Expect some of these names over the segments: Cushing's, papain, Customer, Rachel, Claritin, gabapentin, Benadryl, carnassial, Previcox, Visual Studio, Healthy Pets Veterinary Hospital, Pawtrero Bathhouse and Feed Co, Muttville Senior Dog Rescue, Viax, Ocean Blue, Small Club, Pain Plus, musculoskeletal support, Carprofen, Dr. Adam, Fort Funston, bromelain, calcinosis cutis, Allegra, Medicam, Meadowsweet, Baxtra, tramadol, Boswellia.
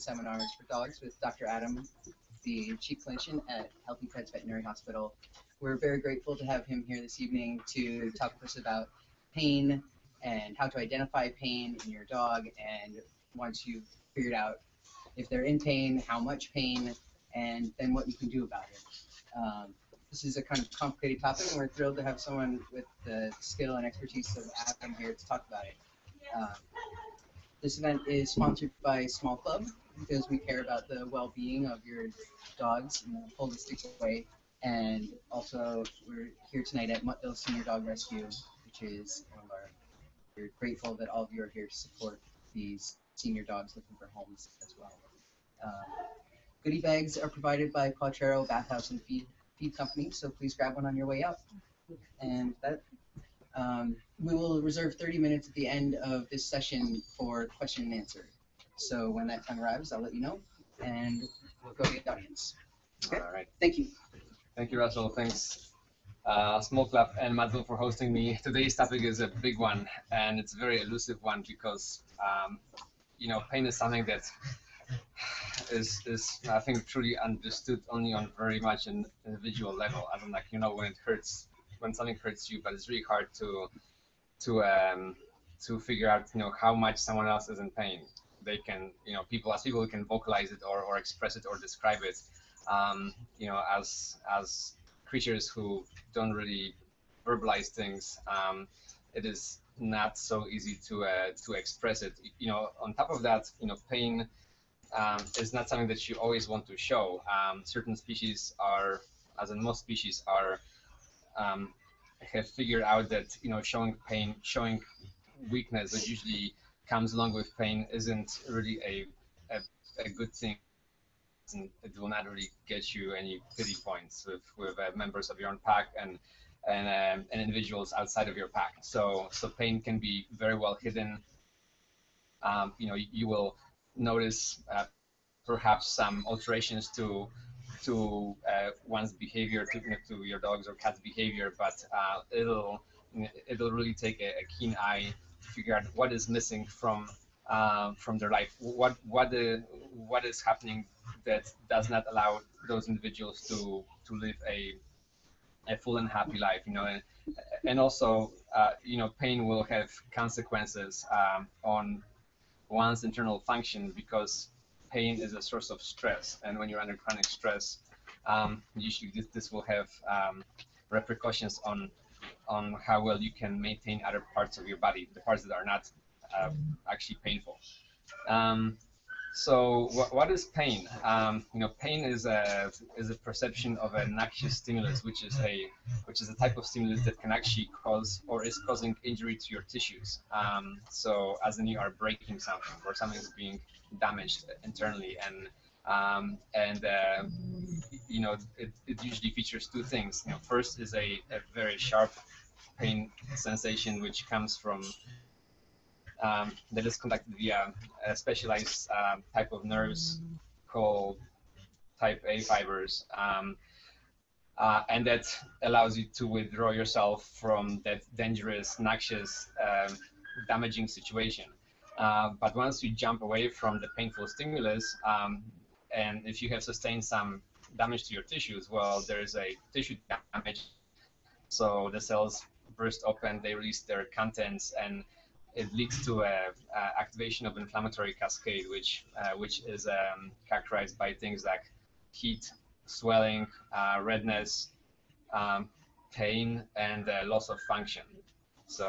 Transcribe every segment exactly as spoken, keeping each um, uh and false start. seminars for dogs with Doctor Adam, the chief clinician at Healthy Pets Veterinary Hospital. We're very grateful to have him here this evening to talk to us about pain and how to identify pain in your dog, and once you've figured out if they're in pain, how much pain, and then what you can do about it. Um, this is a kind of complicated topic, and we're thrilled to have someone with the skill and expertise of Adam here to talk about it. Um, this event is sponsored by Small Club, because we care about the well-being of your dogs in the holistic way. And also, we're here tonight at Muttville Senior Dog Rescue, which is one of our. We're grateful that all of you are here to support these senior dogs looking for homes as well. Uh, goodie bags are provided by Pawtrero Bathhouse and Feed Feed Company, so please grab one on your way out. And that um, we will reserve thirty minutes at the end of this session for question and answer. So when that time arrives, I'll let you know, and we'll go get the audience. Okay? All right. Thank you. Thank you, Rachel. Thanks. Uh, Small Club and Muttville for hosting me. Today's topic is a big one, and it's a very elusive one because, um, you know, pain is something that is, is, I think, truly understood only on very much an individual level. I don't like, you know, when it hurts, when something hurts you, but it's really hard to, to, um, to figure out, you know, how much someone else is in pain. They can, you know, people as people can vocalize it or, or express it or describe it, um, you know, as, as creatures who don't really verbalize things, um, it is not so easy to uh, to express it. You know, on top of that, you know, pain um, is not something that you always want to show. Um, certain species are, as in most species, are um, have figured out that, you know, showing pain, showing weakness that usually comes along with pain isn't really a a, a good thing. And it will not really get you any pity points with, with uh, members of your own pack and and, um, and individuals outside of your pack. So so pain can be very well hidden. Um, you know, you, you will notice uh, perhaps some alterations to to uh, one's behavior, to, to your dog's or cat's behavior, but uh, it'll it'll really take a, a keen eye to figure out what is missing from. Uh, from their life, what what uh, what is happening that does not allow those individuals to to live a a full and happy life, you know, and, and also uh, you know, pain will have consequences um, on one's internal function, because pain is a source of stress, and when you're under chronic stress, um, usually this, this will have um, repercussions on on how well you can maintain other parts of your body, the parts that are not. Uh, actually painful. Um, so wh what is pain? Um, you know, pain is a is a perception of a noxious stimulus, which is a which is a type of stimulus that can actually cause or is causing injury to your tissues. Um, so as in you are breaking something or something is being damaged internally, and um, and uh, you know, it, it usually features two things. You know, first is a, a very sharp pain sensation, which comes from Um, that is conducted via a specialized um, type of nerves called type A fibers, um, uh, and that allows you to withdraw yourself from that dangerous, noxious, um, damaging situation. Uh, but once you jump away from the painful stimulus, um, and if you have sustained some damage to your tissues, well, there is a tissue damage, so the cells burst open, they release their contents, and it leads to a, a activation of inflammatory cascade, which uh, which is um, characterized by things like heat, swelling, uh, redness, um, pain, and uh, loss of function. So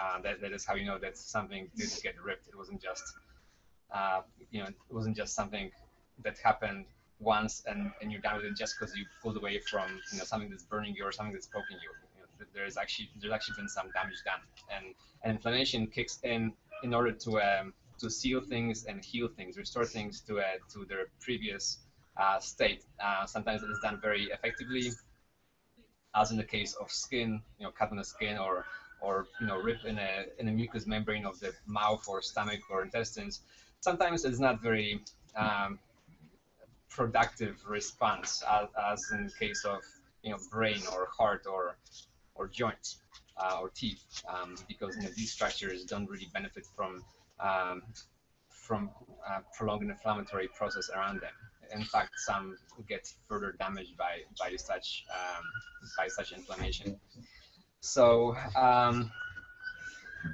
uh, that that is how you know that something didn't get ripped. It wasn't just uh, you know, it wasn't just something that happened once and and you're done with it just because you pulled away from, you know, something that's burning you or something that's poking you. There's actually there's actually been some damage done, and, and inflammation kicks in in order to um, to seal things and heal things, restore things to uh, to their previous uh, state. Uh, sometimes it is done very effectively, as in the case of skin, you know, cut on the skin, or or you know, rip in a in a mucous membrane of the mouth or stomach or intestines. Sometimes it's not very um, productive response, as, as in the case of, you know, brain or heart or or joints uh, or teeth, um, because, you know, these structures don't really benefit from um, from uh, prolonged inflammatory process around them. In fact, some get further damaged by by such um, by such inflammation. So, um,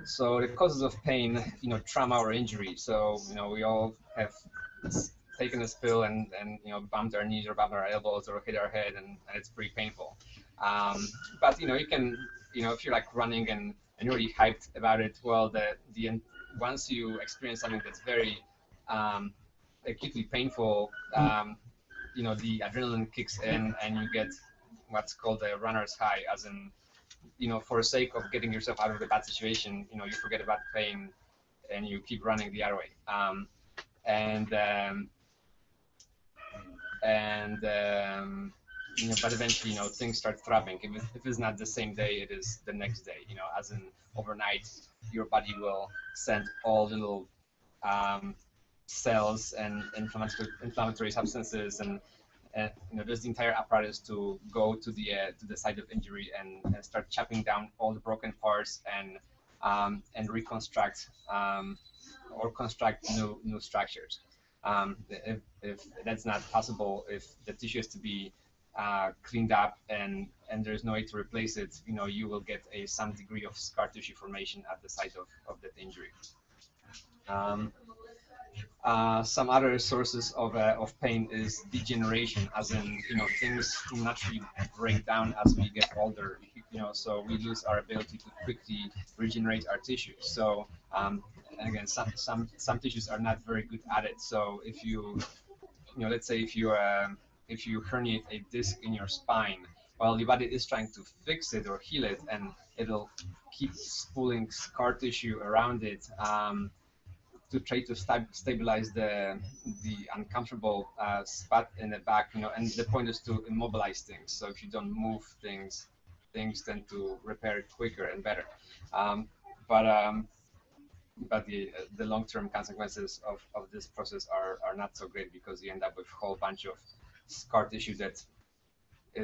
so the causes of pain, you know, trauma or injury. So, you know, we all have taken this pill and and you know bumped our knees or bumped our elbows or hit our head, and, and it's pretty painful. Um, but you know, you can, you know, if you're like running and and really hyped about it, well, the the once you experience something that's very um, acutely painful, um, you know, the adrenaline kicks in and you get what's called a runner's high, as in, you know, for the sake of getting yourself out of the bad situation, you know, you forget about pain and you keep running the other way. Um, and, um, and um, you know, but eventually, you know, things start throbbing. If, if it's not the same day, it is the next day, you know, as in overnight, your body will send all little um, cells and inflammatory, inflammatory substances and, and you know, just the entire apparatus to go to the uh, to the site of injury and, and start chopping down all the broken parts and um, and reconstruct um, or construct new new structures. Um, if, if that's not possible, if the tissue is to be uh, cleaned up and and there's no way to replace it, you know, you will get a some degree of scar tissue formation at the site of of that injury. Um, Uh, some other sources of, uh, of pain is degeneration, as in, you know, things naturally break down as we get older, you know, so we lose our ability to quickly regenerate our tissues. So, um, and again, some, some, some tissues are not very good at it. So if you, you know, let's say if you, uh, if you herniate a disc in your spine, well, your body is trying to fix it or heal it, and it'll keep spooling scar tissue around it, um, to try to st stabilize the the uncomfortable uh, spot in the back, you know, and the point is to immobilize things. So if you don't move things, things tend to repair it quicker and better. Um, but um, but the uh, the long-term consequences of, of this process are are not so great, because you end up with a whole bunch of scar tissue that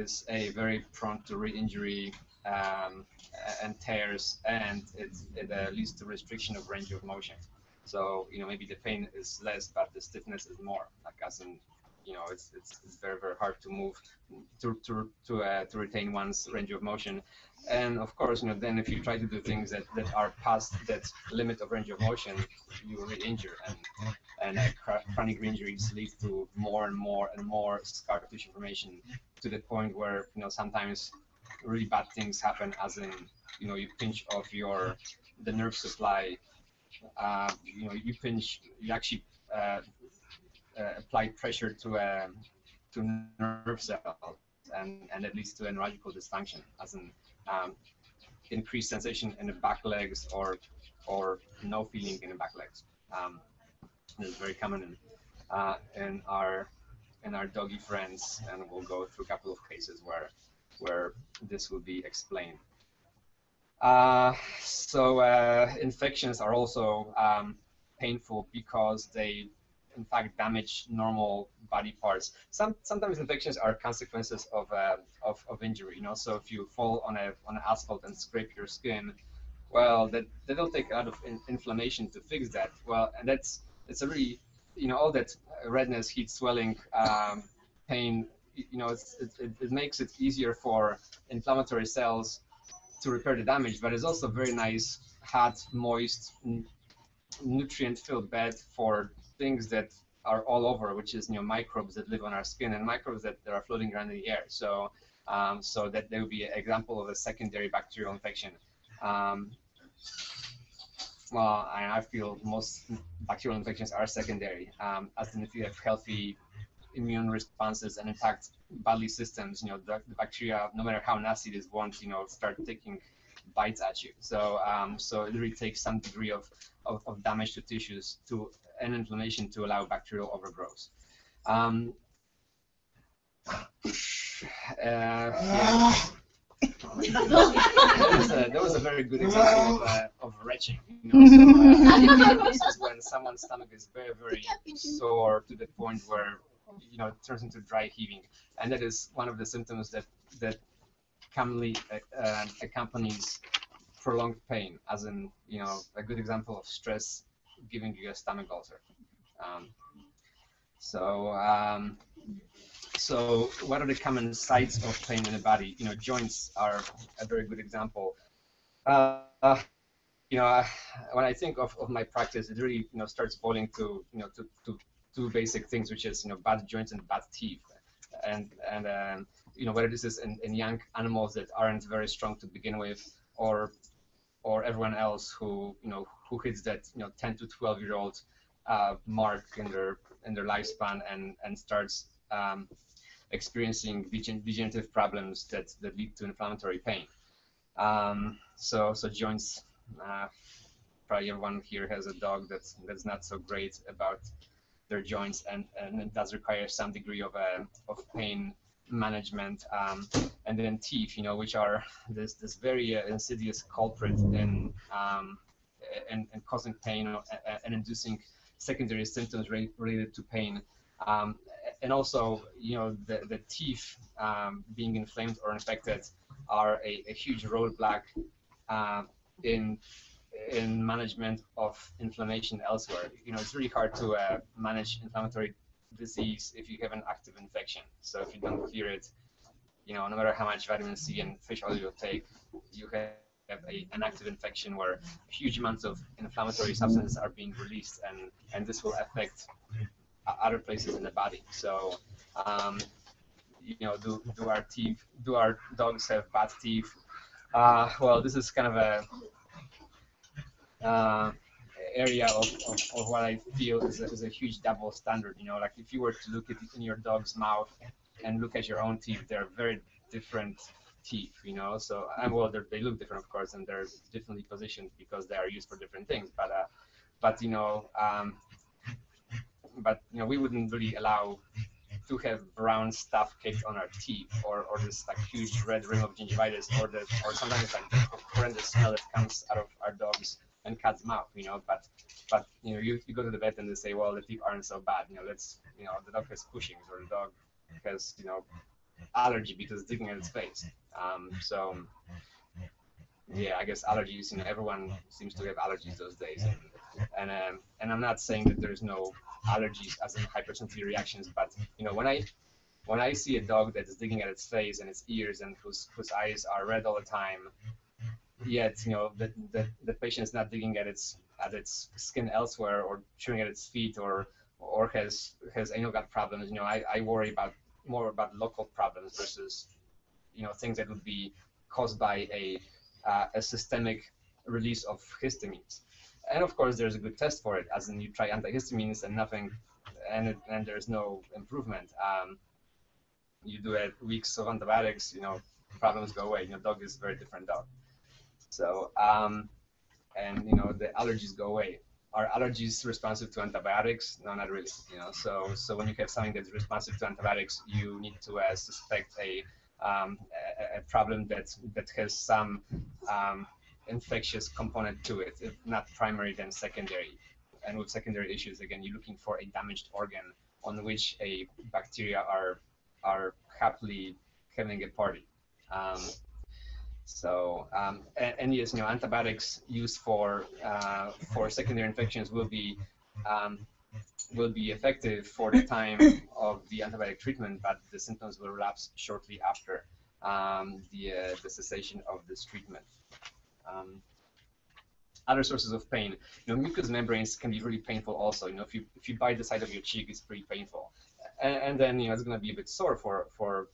is a very prone to re-injury um, and tears, and it it uh, leads to restriction of range of motion. So, you know, maybe the pain is less, but the stiffness is more. Like, as in, you know, it's it's, it's very very hard to move, to to to uh, to retain one's range of motion, and of course, you know, then if you try to do things that that are past that limit of range of motion, you re-injure, and and uh, chronic injuries lead to more and more and more scar tissue formation, to the point where, you know, sometimes really bad things happen, as in, you know, you pinch off your the nerve supply. Uh, you know, you pinch, you actually uh, uh, apply pressure to a uh, to nerve cells, and and it leads to neurological dysfunction, as in um, increased sensation in the back legs, or or no feeling in the back legs. Um, it's very common in uh, in our in our doggy friends, and we'll go through a couple of cases where where this will be explained. Uh, so uh, infections are also um, painful, because they, in fact, damage normal body parts. Some sometimes infections are consequences of uh, of, of injury. You know, so if you fall on a on asphalt and scrape your skin, well, that that'll take a lot of in inflammation to fix that. Well, and that's it's a really, you know, all that redness, heat, swelling, um, pain. You know, it's, it, it it makes it easier for inflammatory cells to repair the damage, but it's also very nice, hot, moist, nutrient-filled bed for things that are all over, which is, you know, microbes that live on our skin, and microbes that are floating around in the air. So, um, so that there would be an example of a secondary bacterial infection. Um, well, I, I feel most bacterial infections are secondary, um, as in if you have healthy immune responses and intact bodily systems, you know, the, the bacteria, no matter how nasty it is, won't, you know, start taking bites at you. So, um, so it really takes some degree of, of, of damage to tissues to and inflammation to allow bacterial overgrowth. Um, uh, yeah. that, was a, that was a very good example of, uh, of retching. You know, so, uh, this is when someone's stomach is very, very sore to the point where, you know, it turns into dry heaving, and that is one of the symptoms that that commonly uh, accompanies prolonged pain, as in, you know, a good example of stress giving you a stomach ulcer. Um, so, um, so what are the common sites of pain in the body? You know, joints are a very good example. Uh, uh, you know, uh, when I think of, of my practice, it really you know starts boiling to you know to, to two basic things, which is you know bad joints and bad teeth, and and um, you know whether this is in, in young animals that aren't very strong to begin with, or or everyone else who you know who hits that you know ten to twelve year old uh, mark in their in their lifespan and and starts um, experiencing degenerative problems that that lead to inflammatory pain. Um, so so joints. Uh, probably everyone here has a dog that's that's not so great about their joints, and and it does require some degree of a of pain management. Um, and then teeth, you know, which are this this very uh, insidious culprit in um, and and causing pain or, uh, and inducing secondary symptoms re related to pain. Um, and also, you know, the the teeth um, being inflamed or infected are a, a huge roadblock. Uh, In in management of inflammation elsewhere, you know, it's really hard to uh, manage inflammatory disease if you have an active infection. So if you don't clear it, you know, no matter how much vitamin C and fish oil you take, you have a, an active infection where huge amounts of inflammatory substances are being released, and and this will affect other places in the body. So, um, you know, do do our teeth, do our dogs have bad teeth? Uh, well, this is kind of a uh, area of, of, of what I feel is a, is a huge double standard. You know, like if you were to look at in your dog's mouth and look at your own teeth, they're very different teeth. You know, so and well, they look different, of course, and they're differently positioned because they are used for different things. But uh, but you know, um, but you know, we wouldn't really allow to have brown stuff caked on our teeth, or, or this like huge red rim of gingivitis, or the, or sometimes like the horrendous smell that comes out of our dogs and cat's mouth, you know. But but you know, you, you go to the vet and they say, well, the teeth aren't so bad, you know. Let's you know, the dog has Cushing's, or the dog has you know allergy because digging at its face. Um, so yeah, I guess allergies. You know, everyone seems to have allergies those days. And, And um, and I'm not saying that there's no allergies as in hypersensitivity reactions, but you know when I when I see a dog that is digging at its face and its ears and whose whose eyes are red all the time, yet you know the the, the patient is not digging at its at its skin elsewhere, or chewing at its feet, or or has has anal gut problems. You know I, I worry about more about local problems versus you know things that would be caused by a uh, a systemic release of histamines. And of course, there's a good test for it, as in you try antihistamines and nothing, and it, and there's no improvement. Um, you do it weeks of antibiotics, you know, problems go away. You know, dog is a very different dog. So, um, and you know, the allergies go away. Are allergies responsive to antibiotics? No, not really. You know, so so when you have something that's responsive to antibiotics, you need to uh, suspect a, um, a a problem that that has some. Um, infectious component to it, if not primary, then secondary. And with secondary issues, again, you're looking for a damaged organ on which a bacteria are are happily having a party. Um, so, um, and, and yes, you know, antibiotics used for uh, for secondary infections will be um, will be effective for the time of the antibiotic treatment, but the symptoms will relapse shortly after um, the uh, the cessation of this treatment. Um, other sources of pain, you know, mucous membranes can be really painful. Also, you know, if you if you bite the side of your cheek, it's pretty painful, and, and then you know it's going to be a bit sore for for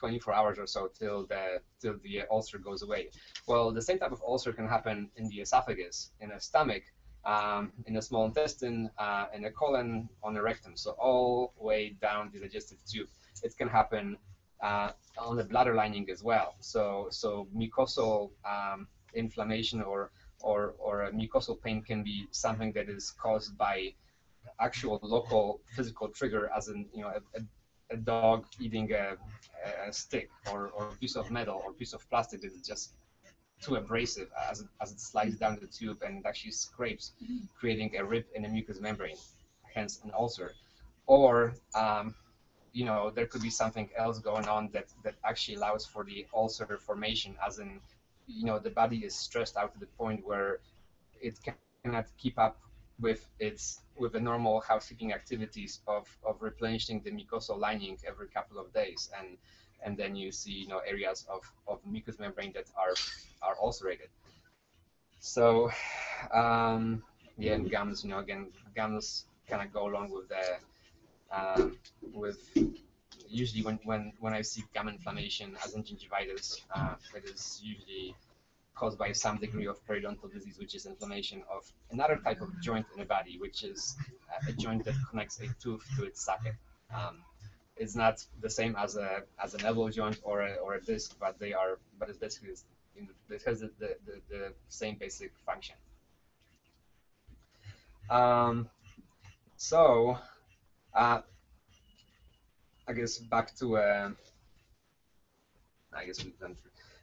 twenty-four hours or so till the till the ulcer goes away. Well, the same type of ulcer can happen in the esophagus, in the stomach, um, in the small intestine, uh, in the colon, on the rectum. So all the way down the digestive tube, it can happen. Uh, on the bladder lining as well. So, so mucosal um, inflammation or or or mucosal pain can be something that is caused by actual local physical trigger, as in you know a, a, a dog eating a, a stick or or a piece of metal or a piece of plastic that is just too abrasive as it, as it slides down the tube and it actually scrapes, creating a rip in the mucous membrane, hence an ulcer, or um, you know, there could be something else going on that, that actually allows for the ulcer formation, as in, you know, the body is stressed out to the point where it cannot keep up with its with the normal housekeeping activities of of replenishing the mucosal lining every couple of days, and and then you see you know areas of of mucous membrane that are are ulcerated. So um, yeah, and gums, you know, again, gums kind of go along with the um, with usually when when when I see gum inflammation as in gingivitis, uh, it is usually caused by some degree of periodontal disease, which is inflammation of another type of joint in the body, which is a joint that connects a tooth to its socket. Um, it's not the same as a as an elbow joint or a or a disc, but they are, but it's basically in the, it has the, the the same basic function. Um, so, uh, I guess back to uh, I guess we've done.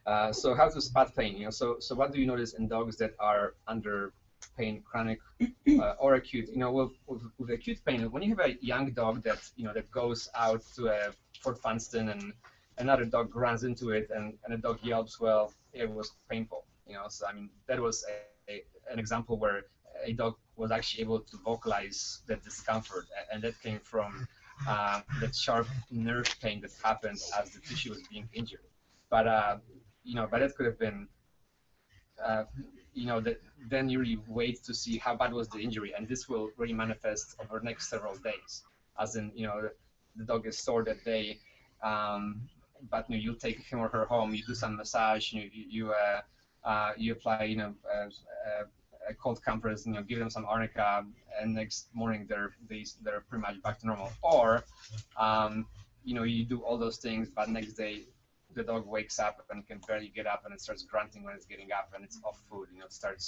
Uh, so how to spot pain? You know, so so what do you notice in dogs that are under pain, chronic uh, or acute? You know, with, with, with acute pain, when you have a young dog that you know that goes out to a Fort Funston and another dog runs into it and and the dog yelps, well, it was painful. You know, so I mean that was a, a, an example where a dog was actually able to vocalize that discomfort, and that came from uh, that sharp nerve pain that happened as the tissue was being injured. But uh, You know, but it could have been, uh, you know, that then you really wait to see how bad was the injury, and this will really manifest over the next several days. As in, you know, the dog is sore that day, um, but you know, you take him or her home, you do some massage, you you uh, uh, you apply, you know, uh, a cold compress, you know, give them some arnica, and next morning they're they, they're pretty much back to normal. Or, um, you know, you do all those things, but next day the dog wakes up and can barely get up, and it starts grunting when it's getting up, and it's off food. You know, it starts,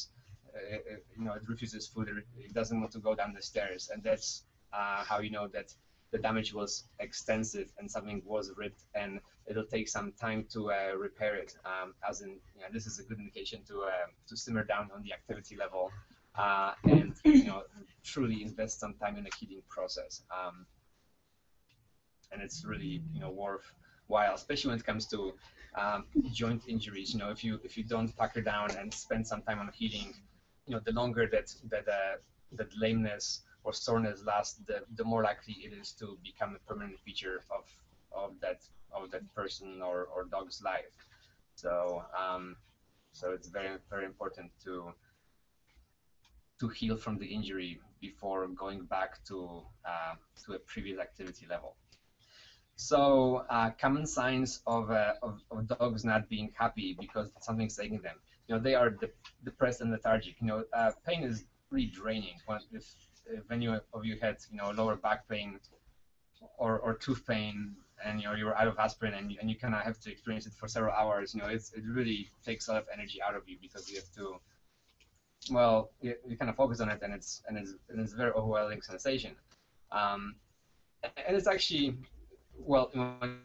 uh, it, you know, it refuses food. It doesn't want to go down the stairs, and that's uh, how you know that the damage was extensive and something was ripped, and it'll take some time to uh, repair it. Um, as in, you know, this is a good indication to uh, to simmer down on the activity level, uh, and you know, truly invest some time in the healing process. Um, and it's really you know worth. While, especially when it comes to um, joint injuries, you know, if you if you don't pucker down and spend some time on healing, you know, the longer that that uh, that lameness or soreness lasts, the the more likely it is to become a permanent feature of of that of that person or, or dog's life. So um, so it's very very important to to heal from the injury before going back to uh, to a previous activity level. So uh, common signs of, uh, of of dogs not being happy because something's taking them. You know, they are de depressed and lethargic. You know, uh, pain is really draining. When, if, if any of you had you know lower back pain or or tooth pain, and you know you're out of aspirin, and you, and you kind of have to experience it for several hours. You know, it's, it really takes a lot of energy out of you because you have to. Well, you, you kind of focus on it, and it's and it's and it's a very overwhelming sensation, um, and it's actually. Well, when it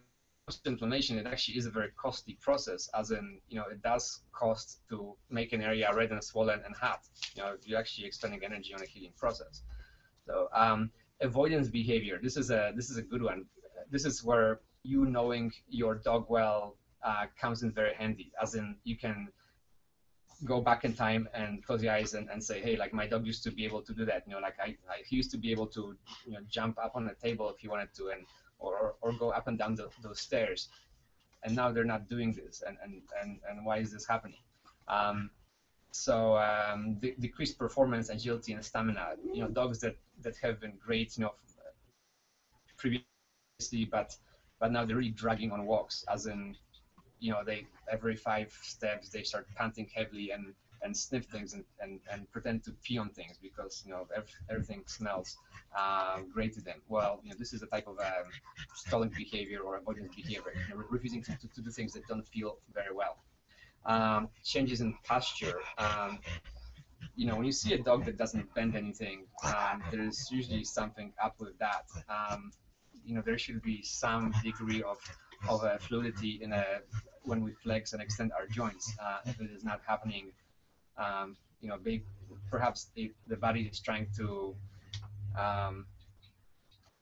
comes to inflammation, it actually is a very costly process, as in, you know, it does cost to make an area red and swollen and hot. You know, you're actually expending energy on a healing process. So um, avoidance behavior, this is a this is a good one. This is where you knowing your dog well uh, comes in very handy, as in you can go back in time and close your eyes and, and say, hey, like my dog used to be able to do that. You know, like I, I he used to be able to you know jump up on the table if he wanted to, and Or, or go up and down the, those stairs, and now they're not doing this, and, and, and, and why is this happening? Um, so um, de decreased performance, agility, and stamina. You know, dogs that, that have been great, you know, previously, but but now they're really dragging on walks, as in, you know, they every five steps they start panting heavily and, and sniff things and, and, and pretend to pee on things because you know every, everything smells uh, great to them. Well, you know this is a type of um, stalling behavior or avoidance behavior, you know, refusing to, to, to do things that don't feel very well. Um, changes in posture. Um, you know, when you see a dog that doesn't bend anything, um, there's usually something up with that. Um, you know, there should be some degree of of uh, fluidity in a when we flex and extend our joints. Uh, if it is not happening. Um, you know, they, perhaps they, the body is trying to um,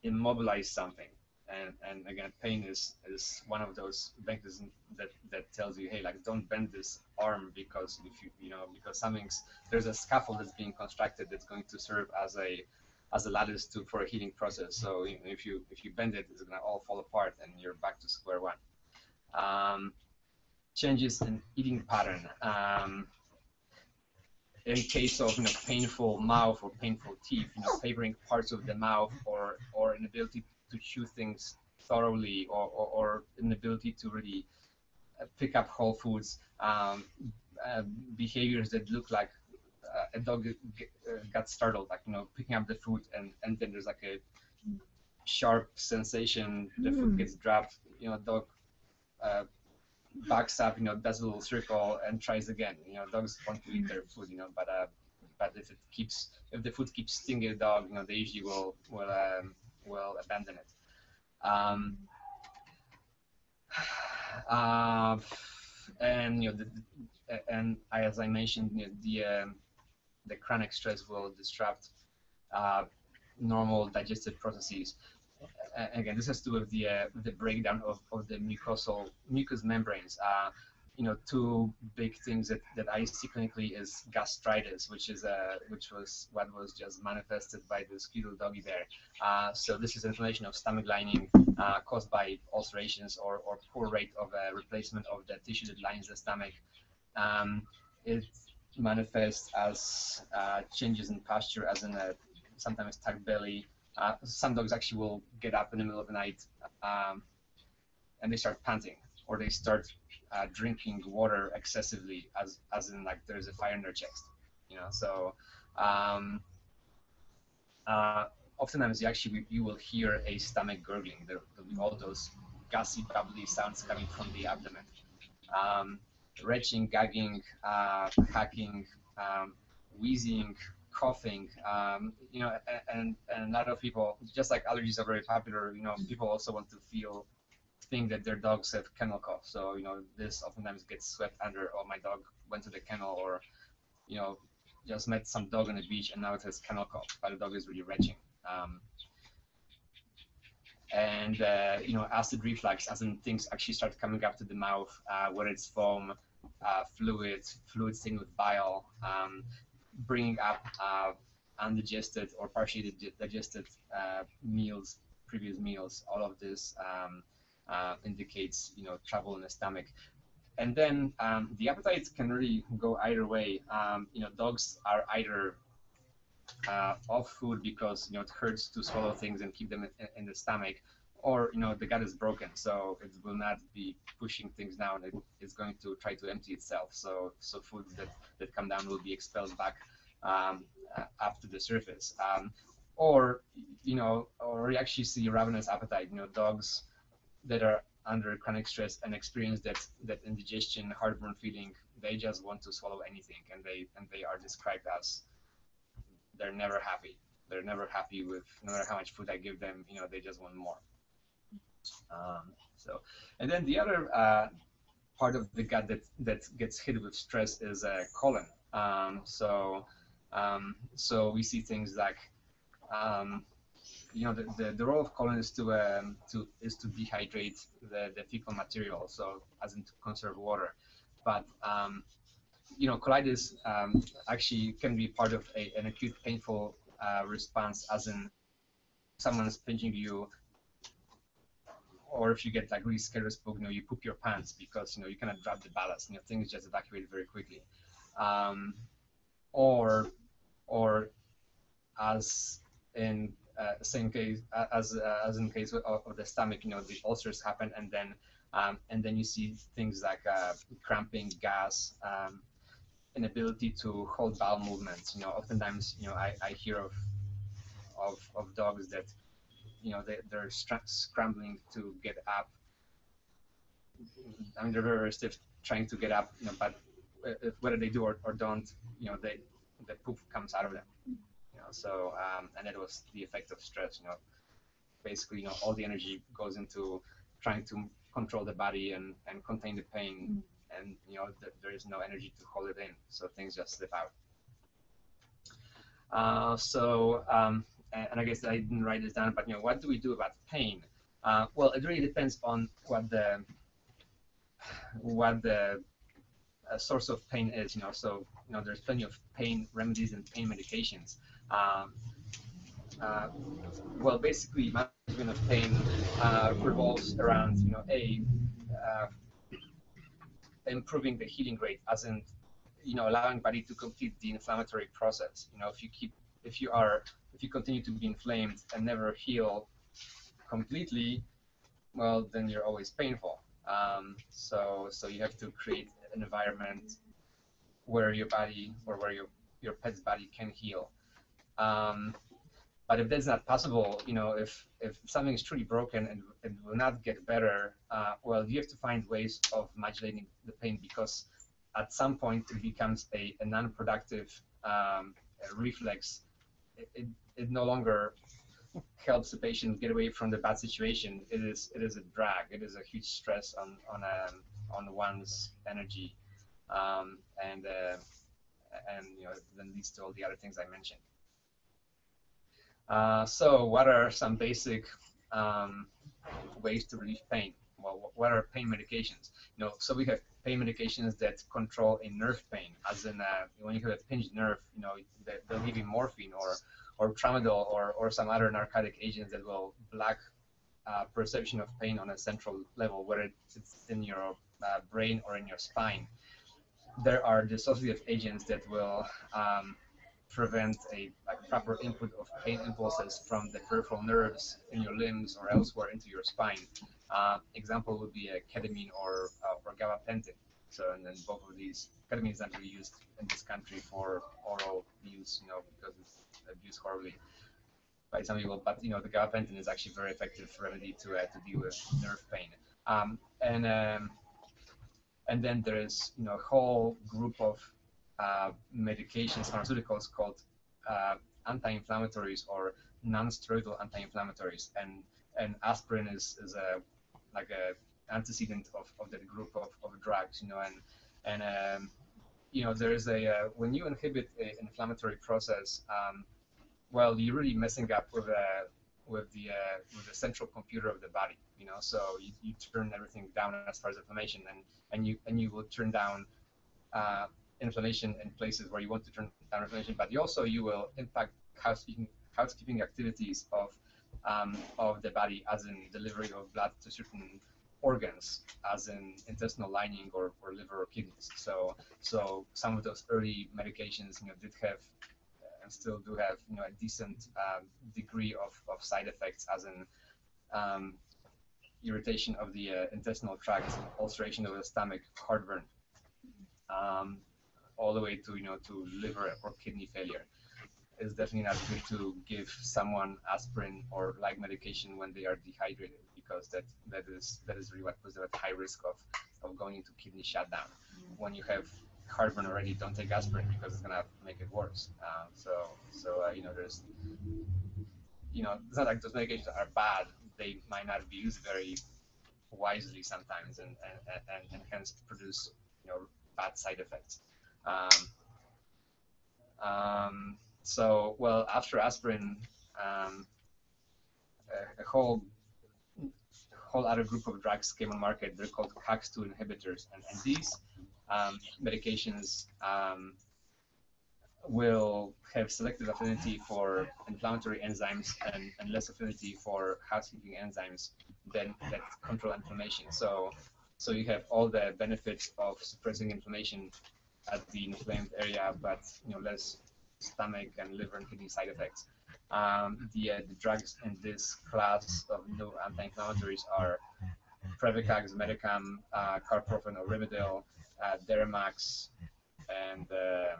immobilize something. And and again, pain is is one of those mechanisms that that tells you, hey, like, don't bend this arm, because if you you know because something's there's a scaffold that's being constructed that's going to serve as a as a lattice to for a healing process. So you know, if you if you bend it, it's gonna all fall apart, and you're back to square one. Um, changes in eating pattern. Um, in case of you know painful mouth or painful teeth, you know favoring parts of the mouth, or or inability to chew things thoroughly, or, or, or inability to really pick up whole foods, um, uh, behaviors that look like uh, a dog get, uh, got startled, like you know picking up the food, and and then there's like a sharp sensation. The mm. food gets dropped. You know, dog uh, backs up. You know, does a little circle and tries again. You know, dogs want to eat their food. You know, but uh, but if it keeps if the food keeps stinging the dog, you know, they usually will will. Um, will abandon it. Um, uh, and you know, the, the, and I, as I mentioned, you know, the uh, the chronic stress will disrupt uh, normal digestive processes. Uh, again, this has to do with the uh, the breakdown of, of the mucosal mucous membranes. Uh, you know, two big things that, that I see clinically is gastritis, which is uh, which was what was just manifested by this cute little doggy there. Uh, so this is inflammation of stomach lining uh, caused by ulcerations or, or poor rate of uh, replacement of the tissue that lines the stomach. Um, it manifests as uh, changes in posture, as in a sometimes tucked belly. Uh, some dogs actually will get up in the middle of the night um, and they start panting, or they start uh, drinking water excessively, as as in like there's a fire in their chest, you know. So um, uh, oftentimes you actually you will hear a stomach gurgling. There will be all those gassy, bubbly sounds coming from the abdomen. Um, retching, gagging, uh, hacking, um, wheezing, coughing. Um, you know, and and a lot of people, just like allergies are very popular, you know, people also want to feel. Think that their dogs have kennel cough, so you know this oftentimes gets swept under. Oh, my dog went to the kennel, or you know, just met some dog on the beach and now it has kennel cough. But the dog is really retching. Um, and uh, you know, acid reflux, as in things actually start coming up to the mouth, uh, whether it's foam, uh, fluid, fluid stained with bile, um, bringing up uh, undigested or partially digested uh, meals, previous meals. All of this. Um, Uh, indicates you know trouble in the stomach, and then um, the appetite can really go either way. Um, you know, dogs are either uh, off food because you know it hurts to swallow things and keep them in, in the stomach, or you know the gut is broken, so it will not be pushing things down. It, it's going to try to empty itself. So so foods that that come down will be expelled back um, uh, up to the surface, um, or you know, or you actually see ravenous appetite. You know, dogs that are under chronic stress and experience that that indigestion, heartburn feeling, they just want to swallow anything, and they and they are described as they're never happy. They're never happy with no matter how much food I give them. You know, they just want more. Um, so, and then the other uh, part of the gut that that gets hit with stress is a uh, colon. Um, so, um, so we see things like. Um, You know, the, the, the role of colon is to um, to is to dehydrate the, the fecal material, so as in to conserve water. But um, you know, colitis um, actually can be part of a, an acute painful uh, response, as in someone's pinching you, or if you get like really scared or spook, you know, you poop your pants because you know you cannot drop the ballast. You know, things just evacuate very quickly, um, or or as in Uh, same case as uh, as in case of, of the stomach, you know, the ulcers happen, and then um, and then you see things like uh, cramping, gas, um, inability to hold bowel movements. You know, oftentimes, you know, I, I hear of, of of dogs that, you know, they they're scrambling to get up. I mean, they're very, very stiff, trying to get up, you know, but whether they do or, or don't, you know, they the poop comes out of them. You know, so um, and it was the effect of stress. You know, basically, you know, all the energy goes into trying to control the body and, and contain the pain, mm. and you know, th there is no energy to hold it in, so things just slip out. Uh, so, um, and, and I guess I didn't write this down, but you know, what do we do about pain? Uh, well, it really depends on what the what the uh, source of pain is, you know. So, you know, there's plenty of pain remedies and pain medications. Um, uh, well, basically, management of pain uh, revolves around, you know, a uh, improving the healing rate, as in, you know, allowing body to complete the inflammatory process. You know, if you keep, if you are, if you continue to be inflamed and never heal completely, well, then you're always painful. Um, so, so you have to create an environment where your body, or where your your pet's body can heal. Um, but if that's not possible, you know, if if something is truly broken and, and will not get better, uh, well, you have to find ways of modulating the pain, because at some point it becomes a, a non-productive um, a reflex. It, it it no longer helps the patient get away from the bad situation. It is it is a drag. It is a huge stress on on a, on one's energy, um, and uh, and you know, it then leads to all the other things I mentioned. Uh, so, what are some basic um, ways to relieve pain? Well, what are pain medications? You know, so we have pain medications that control a nerve pain, as in uh, when you have a pinched nerve, you know, they'll give you morphine or or tramadol or, or some other narcotic agents that will block uh, perception of pain on a central level, whether it's in your uh, brain or in your spine. There are dissociative agents that will um, prevent a, a proper input of pain impulses from the peripheral nerves in your limbs or elsewhere into your spine. Uh, example would be a ketamine or, uh, or gabapentin. So, and then both of these, ketamine is not really used in this country for oral use, you know, because it's abused horribly by some people. But you know, the gabapentin is actually a very effective remedy to uh, to deal with nerve pain. Um, and um, and then there is, you know, a whole group of uh, medications, pharmaceuticals called uh, anti-inflammatories or non-steroidal anti-inflammatories. And And aspirin is, is a like a antecedent of, of that group of, of drugs, you know, and and um, you know, there is a uh, when you inhibit an inflammatory process, um, well, you're really messing up with uh, with the uh, with the central computer of the body, you know. So you, you turn everything down as far as inflammation, and and you and you will turn down uh, inflammation in places where you want to turn down inflammation, but you also you will impact housekeeping housekeeping activities of Um, of the body, as in delivery of blood to certain organs, as in intestinal lining or, or liver or kidneys. So, so some of those early medications, you know, did have uh, and still do have, you know, a decent uh, degree of, of side effects, as in um, irritation of the uh, intestinal tract, ulceration of the stomach, heartburn, um, all the way to, you know, to liver or kidney failure. It's definitely not good to give someone aspirin or like medication when they are dehydrated, because that that is that is really what puts them at high risk of, of going into kidney shutdown. When you have heartburn already, don't take aspirin because it's gonna make it worse. Um, so so uh, you know, there's you know it's not like those medications are bad. They might not be used very wisely sometimes, and and, and, and hence produce, you know, bad side effects. Um, um, So, well, after aspirin, um, a, a whole whole other group of drugs came on market. They're called COX two inhibitors, and, and these um, medications um, will have selective affinity for inflammatory enzymes and, and less affinity for housekeeping enzymes that that control inflammation. So, so you have all the benefits of suppressing inflammation at the inflamed area, but you know, less stomach and liver and kidney side effects. Um, the, uh, the drugs in this class of new anti-inflammatories are Previcox, Medicam, uh, Carprofen or Rimadyl, uh, Dermax, and uh,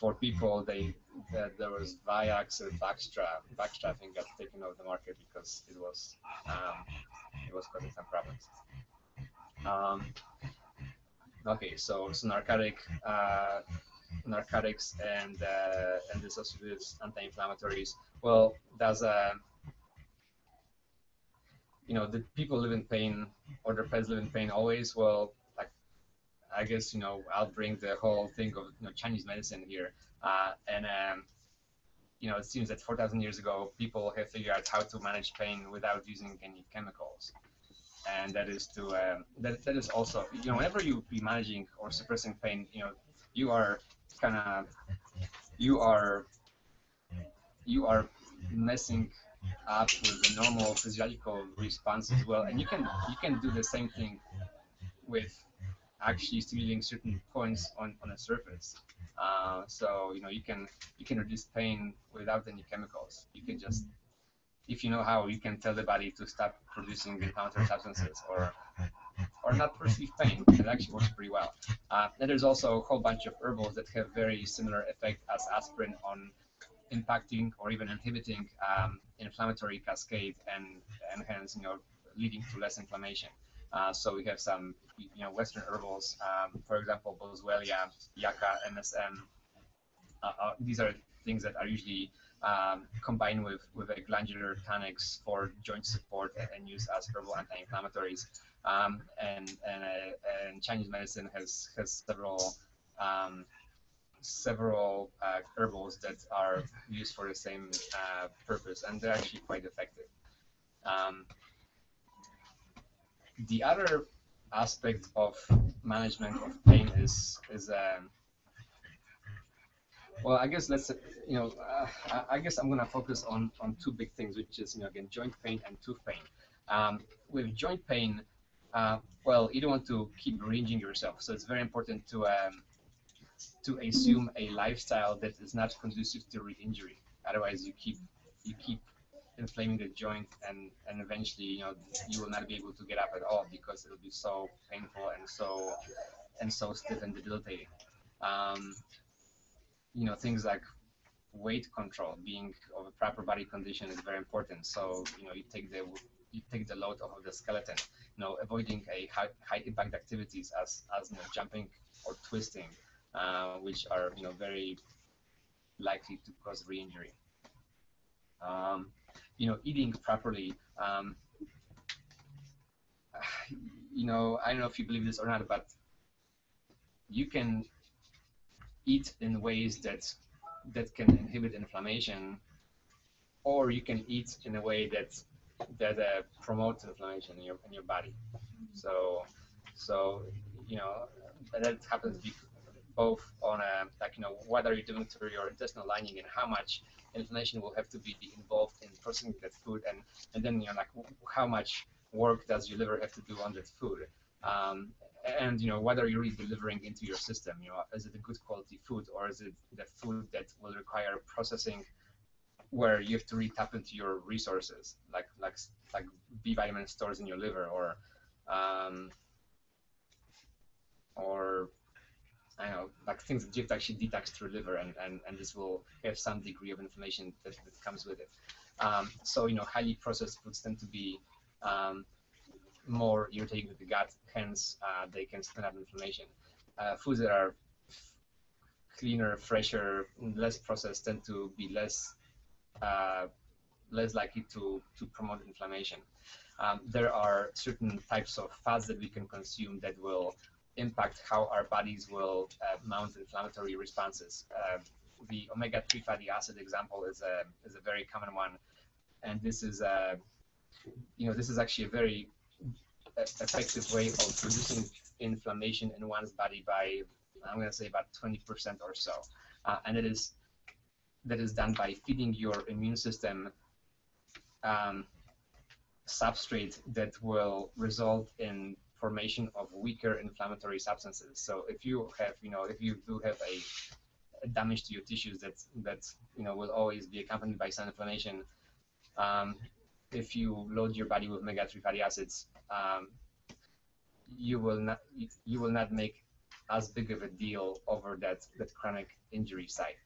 for people, they uh, there was Viax and Baxtra. Baxtra, I think, got taken off the market because it was um, it was causing some problems. Um, okay, so so narcotic. Uh, narcotics and uh, and dissociatives, anti-inflammatories. Well, there's a you know, the people live in pain, or their pets live in pain always. Well, like, I guess, you know, I'll bring the whole thing of, you know, Chinese medicine here, uh, and um, you know, it seems that four thousand years ago, people have figured out how to manage pain without using any chemicals. And that is to um, that that is also, you know, whenever you be managing or suppressing pain, you know, you are kind of you are you are messing up with the normal physiological response as well. And you can you can do the same thing with actually stimulating certain points on on a surface. Uh, so you know you can you can reduce pain without any chemicals. You can just, if you know how, you can tell the body to stop producing the counter substances or or not perceive pain. It actually works pretty well. Uh, and there's also a whole bunch of herbals that have very similar effect as aspirin on impacting or even inhibiting um, inflammatory cascade and, and hence, you know, leading to less inflammation. Uh, so we have some, you know, Western herbals, um, for example, Boswellia, Yucca, M S M. Uh, uh, these are things that are usually Um, combined with, with a glandular tonics for joint support and, and used as herbal anti-inflammatories. Um, and and, uh, and Chinese medicine has, has several um, several uh, herbals that are used for the same uh, purpose, and they're actually quite effective. Um, the other aspect of management of pain is is um, well, I guess let's, you know, uh, I guess I'm going to focus on, on two big things, which is, you know, again, joint pain and tooth pain. Um, with joint pain, uh, well, you don't want to keep ranging yourself. So it's very important to um, to assume a lifestyle that is not conducive to re-injury. Otherwise, you keep you keep inflaming the joint, and, and eventually, you know, you will not be able to get up at all because it will be so painful and so, and so stiff and debilitating. Um, You know, things like weight control, being of a proper body condition, is very important. So you know, you take the you take the load off of the skeleton. You know, avoiding a high, high impact activities as as you know, jumping or twisting, uh, which are you know very likely to cause re-injury. Um, you know, eating properly. Um, you know, I don't know if you believe this or not, but you can eat in ways that that can inhibit inflammation, or you can eat in a way that that uh, promotes inflammation in your in your body. So, so you know that happens both on a like you know what are you doing to your intestinal lining and how much inflammation will have to be involved in processing that food, and and then you know like how much work does your liver have to do on that food. Um, And you know whether you're really delivering into your system, you know, is it a good quality food or is it the food that will require processing, where you have to really tap into your resources, like like like B vitamin stores in your liver, or um, or I don't know, like things that you have to actually detox through liver, and and and this will have some degree of inflammation that, that comes with it. Um, so you know, highly processed foods tend to be Um, more irritating to the gut, hence uh, they can spin up inflammation. Uh, foods that are cleaner, fresher, less processed tend to be less uh, less likely to, to promote inflammation. Um, there are certain types of fats that we can consume that will impact how our bodies will uh, mount inflammatory responses. Uh, the omega three fatty acid example is a, is a very common one, and this is a, you know, this is actually a very effective way of reducing inflammation in one's body by, I'm going to say, about twenty percent or so, uh, and it is that is done by feeding your immune system um, substrate that will result in formation of weaker inflammatory substances. So if you have, you know, if you do have a, a damage to your tissues that that you know will always be accompanied by some inflammation. Um, if you load your body with omega three fatty acids, Um, you will not you will not make as big of a deal over that that chronic injury side.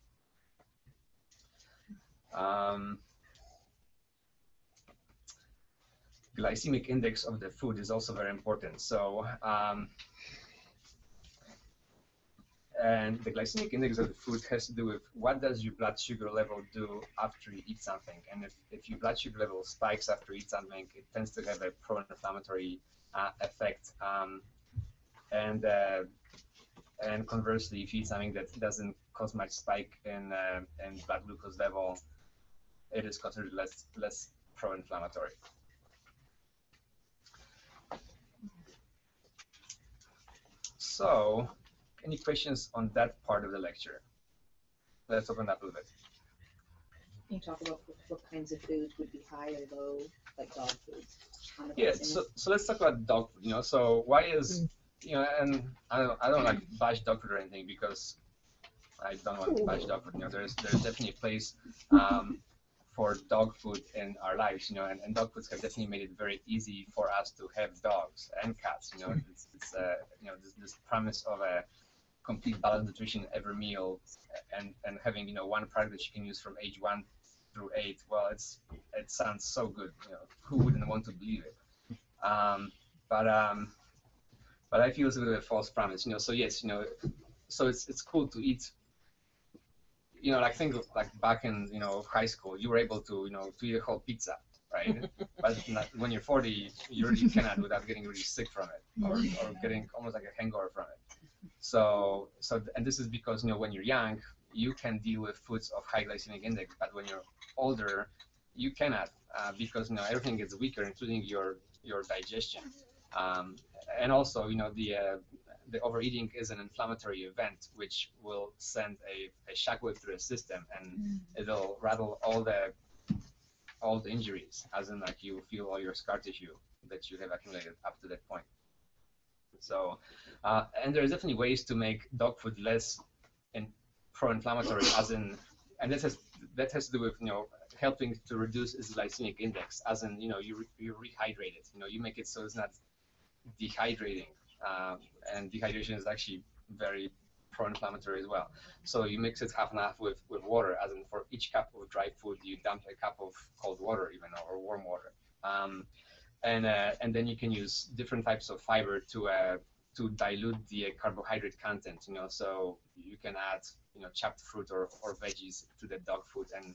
Um, glycemic index of the food is also very important. So, um, and the glycemic index of the food has to do with what does your blood sugar level do after you eat something. And if, if your blood sugar level spikes after you eat something, it tends to have a pro-inflammatory uh, effect. Um, and uh, and conversely, if you eat something that doesn't cosmetic spike in uh, in blood glucose level, it is considered less less pro-inflammatory. So, any questions on that part of the lecture? Let's open up a little bit. Can you talk about what kinds of food would be high or low, like dog foods? Yes, yeah, so, so let's talk about dog food, you know, so why is, you know, and I don't, I don't like bash dog food or anything because I don't want to bash dog food, you know, there's, there's definitely a place um, for dog food in our lives, you know, and, and dog foods have definitely made it very easy for us to have dogs and cats, you know, it's, it's uh, you know, this, this premise of a complete balanced nutrition every meal and, and having, you know, one product that you can use from age one through eight, well, it's it sounds so good. You know, who wouldn't want to believe it? Um, but um, but I feel it's a bit of a false promise. You know, so yes, you know, so it's it's cool to eat. You know, like think of like back in you know high school, you were able to you know to eat a whole pizza, right? But not, when you're forty, you really cannot without getting really sick from it, or, or getting almost like a hangover from it. So so and this is because you know when you're young, you can deal with foods of high glycemic index, but when you're older, you cannot uh, because you know everything gets weaker, including your your digestion, um, and also you know the uh, the overeating is an inflammatory event which will send a, a shockwave through the system, and mm. it'll rattle all the all the injuries, as in like you feel all your scar tissue that you have accumulated up to that point. So, uh, and there's definitely ways to make dog food less in pro-inflammatory, as in, and this has that has to do with you know helping to reduce its glycemic index, as in you know you re, you rehydrate it, you know you make it so it's not dehydrating, um, and dehydration is actually very pro-inflammatory as well. So you mix it half and half with with water, as in for each cup of dry food you dump a cup of cold water even or warm water, um, and uh, and then you can use different types of fiber to uh, to dilute the uh, carbohydrate content, you know, so you can add, you know, chopped fruit or, or veggies to the dog food and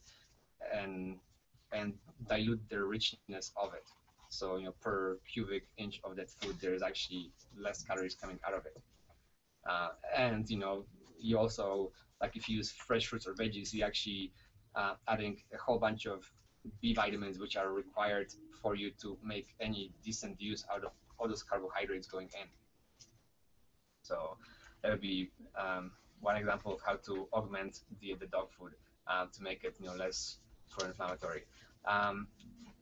and and dilute the richness of it. So, you know, per cubic inch of that food, there is actually less calories coming out of it. Uh, and, you know, you also, like if you use fresh fruits or veggies, you actually uh, adding a whole bunch of B vitamins, which are required for you to make any decent use out of all those carbohydrates going in. So that would be um, one example of how to augment the the dog food uh, to make it you know less pro-inflammatory. Um,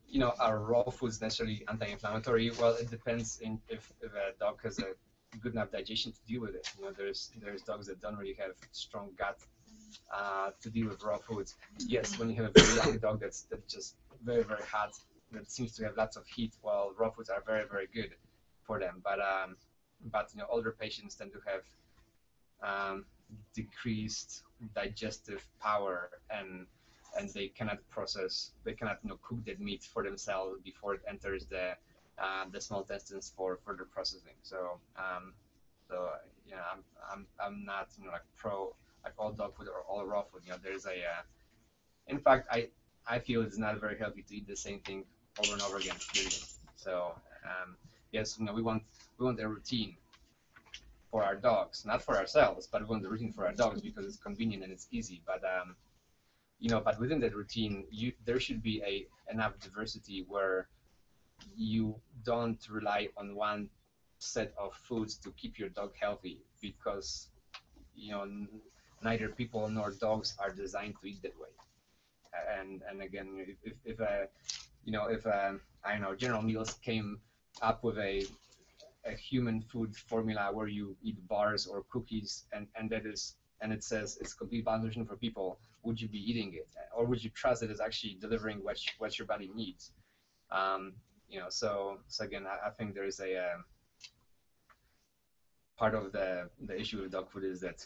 you know, are raw foods necessarily anti-inflammatory? Well, it depends in if, if a dog has a good enough digestion to deal with it. You know, there's there's dogs that don't really have strong gut uh, to deal with raw foods. Yes, when you have a very young dog that's that's just very very hot, that seems to have lots of heat, while raw foods are very very good for them. But um, But you know, older patients tend to have um, decreased digestive power, and and they cannot process, they cannot you know cook that meat for themselves before it enters the uh, the small intestines for further processing. So um, so you know, I'm I'm I'm not you know like pro like all dog food or all raw food. You know, there's a uh, in fact I I feel it's not very healthy to eat the same thing over and over again. Really. So. Um, Yes, you know, we want we want a routine for our dogs, not for ourselves, but we want the routine for our dogs because it's convenient and it's easy. But um, you know, but within that routine, you there should be a enough diversity where you don't rely on one set of foods to keep your dog healthy, because you know neither people nor dogs are designed to eat that way. And and again, if if, if a you know if a, I don't know General Meals came up with a, a human food formula where you eat bars or cookies, and and that is and it says it's complete balanced nutrition for people. Would you be eating it, or would you trust that it's actually delivering what you, what your body needs? Um, you know, so so again, I, I think there is a uh, part of the the issue with dog food is that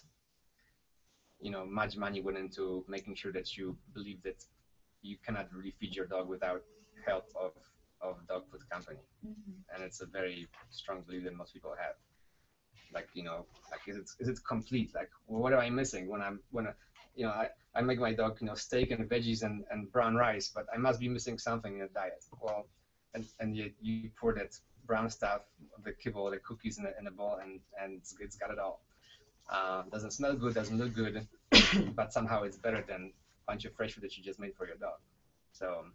you know much money went into making sure that you believe that you cannot really feed your dog without help of of dog food company, mm-hmm. and it's a very strong belief that most people have. Like you know, like is it is it complete? Like well, what am I missing when I'm when I, you know I, I make my dog you know steak and veggies and, and brown rice, but I must be missing something in the diet. Well, and and yet you pour that brown stuff, the kibble, the cookies in a, in a bowl, and and it's, it's got it all. Uh, doesn't smell good, doesn't look good, but somehow it's better than a bunch of fresh food that you just made for your dog. So,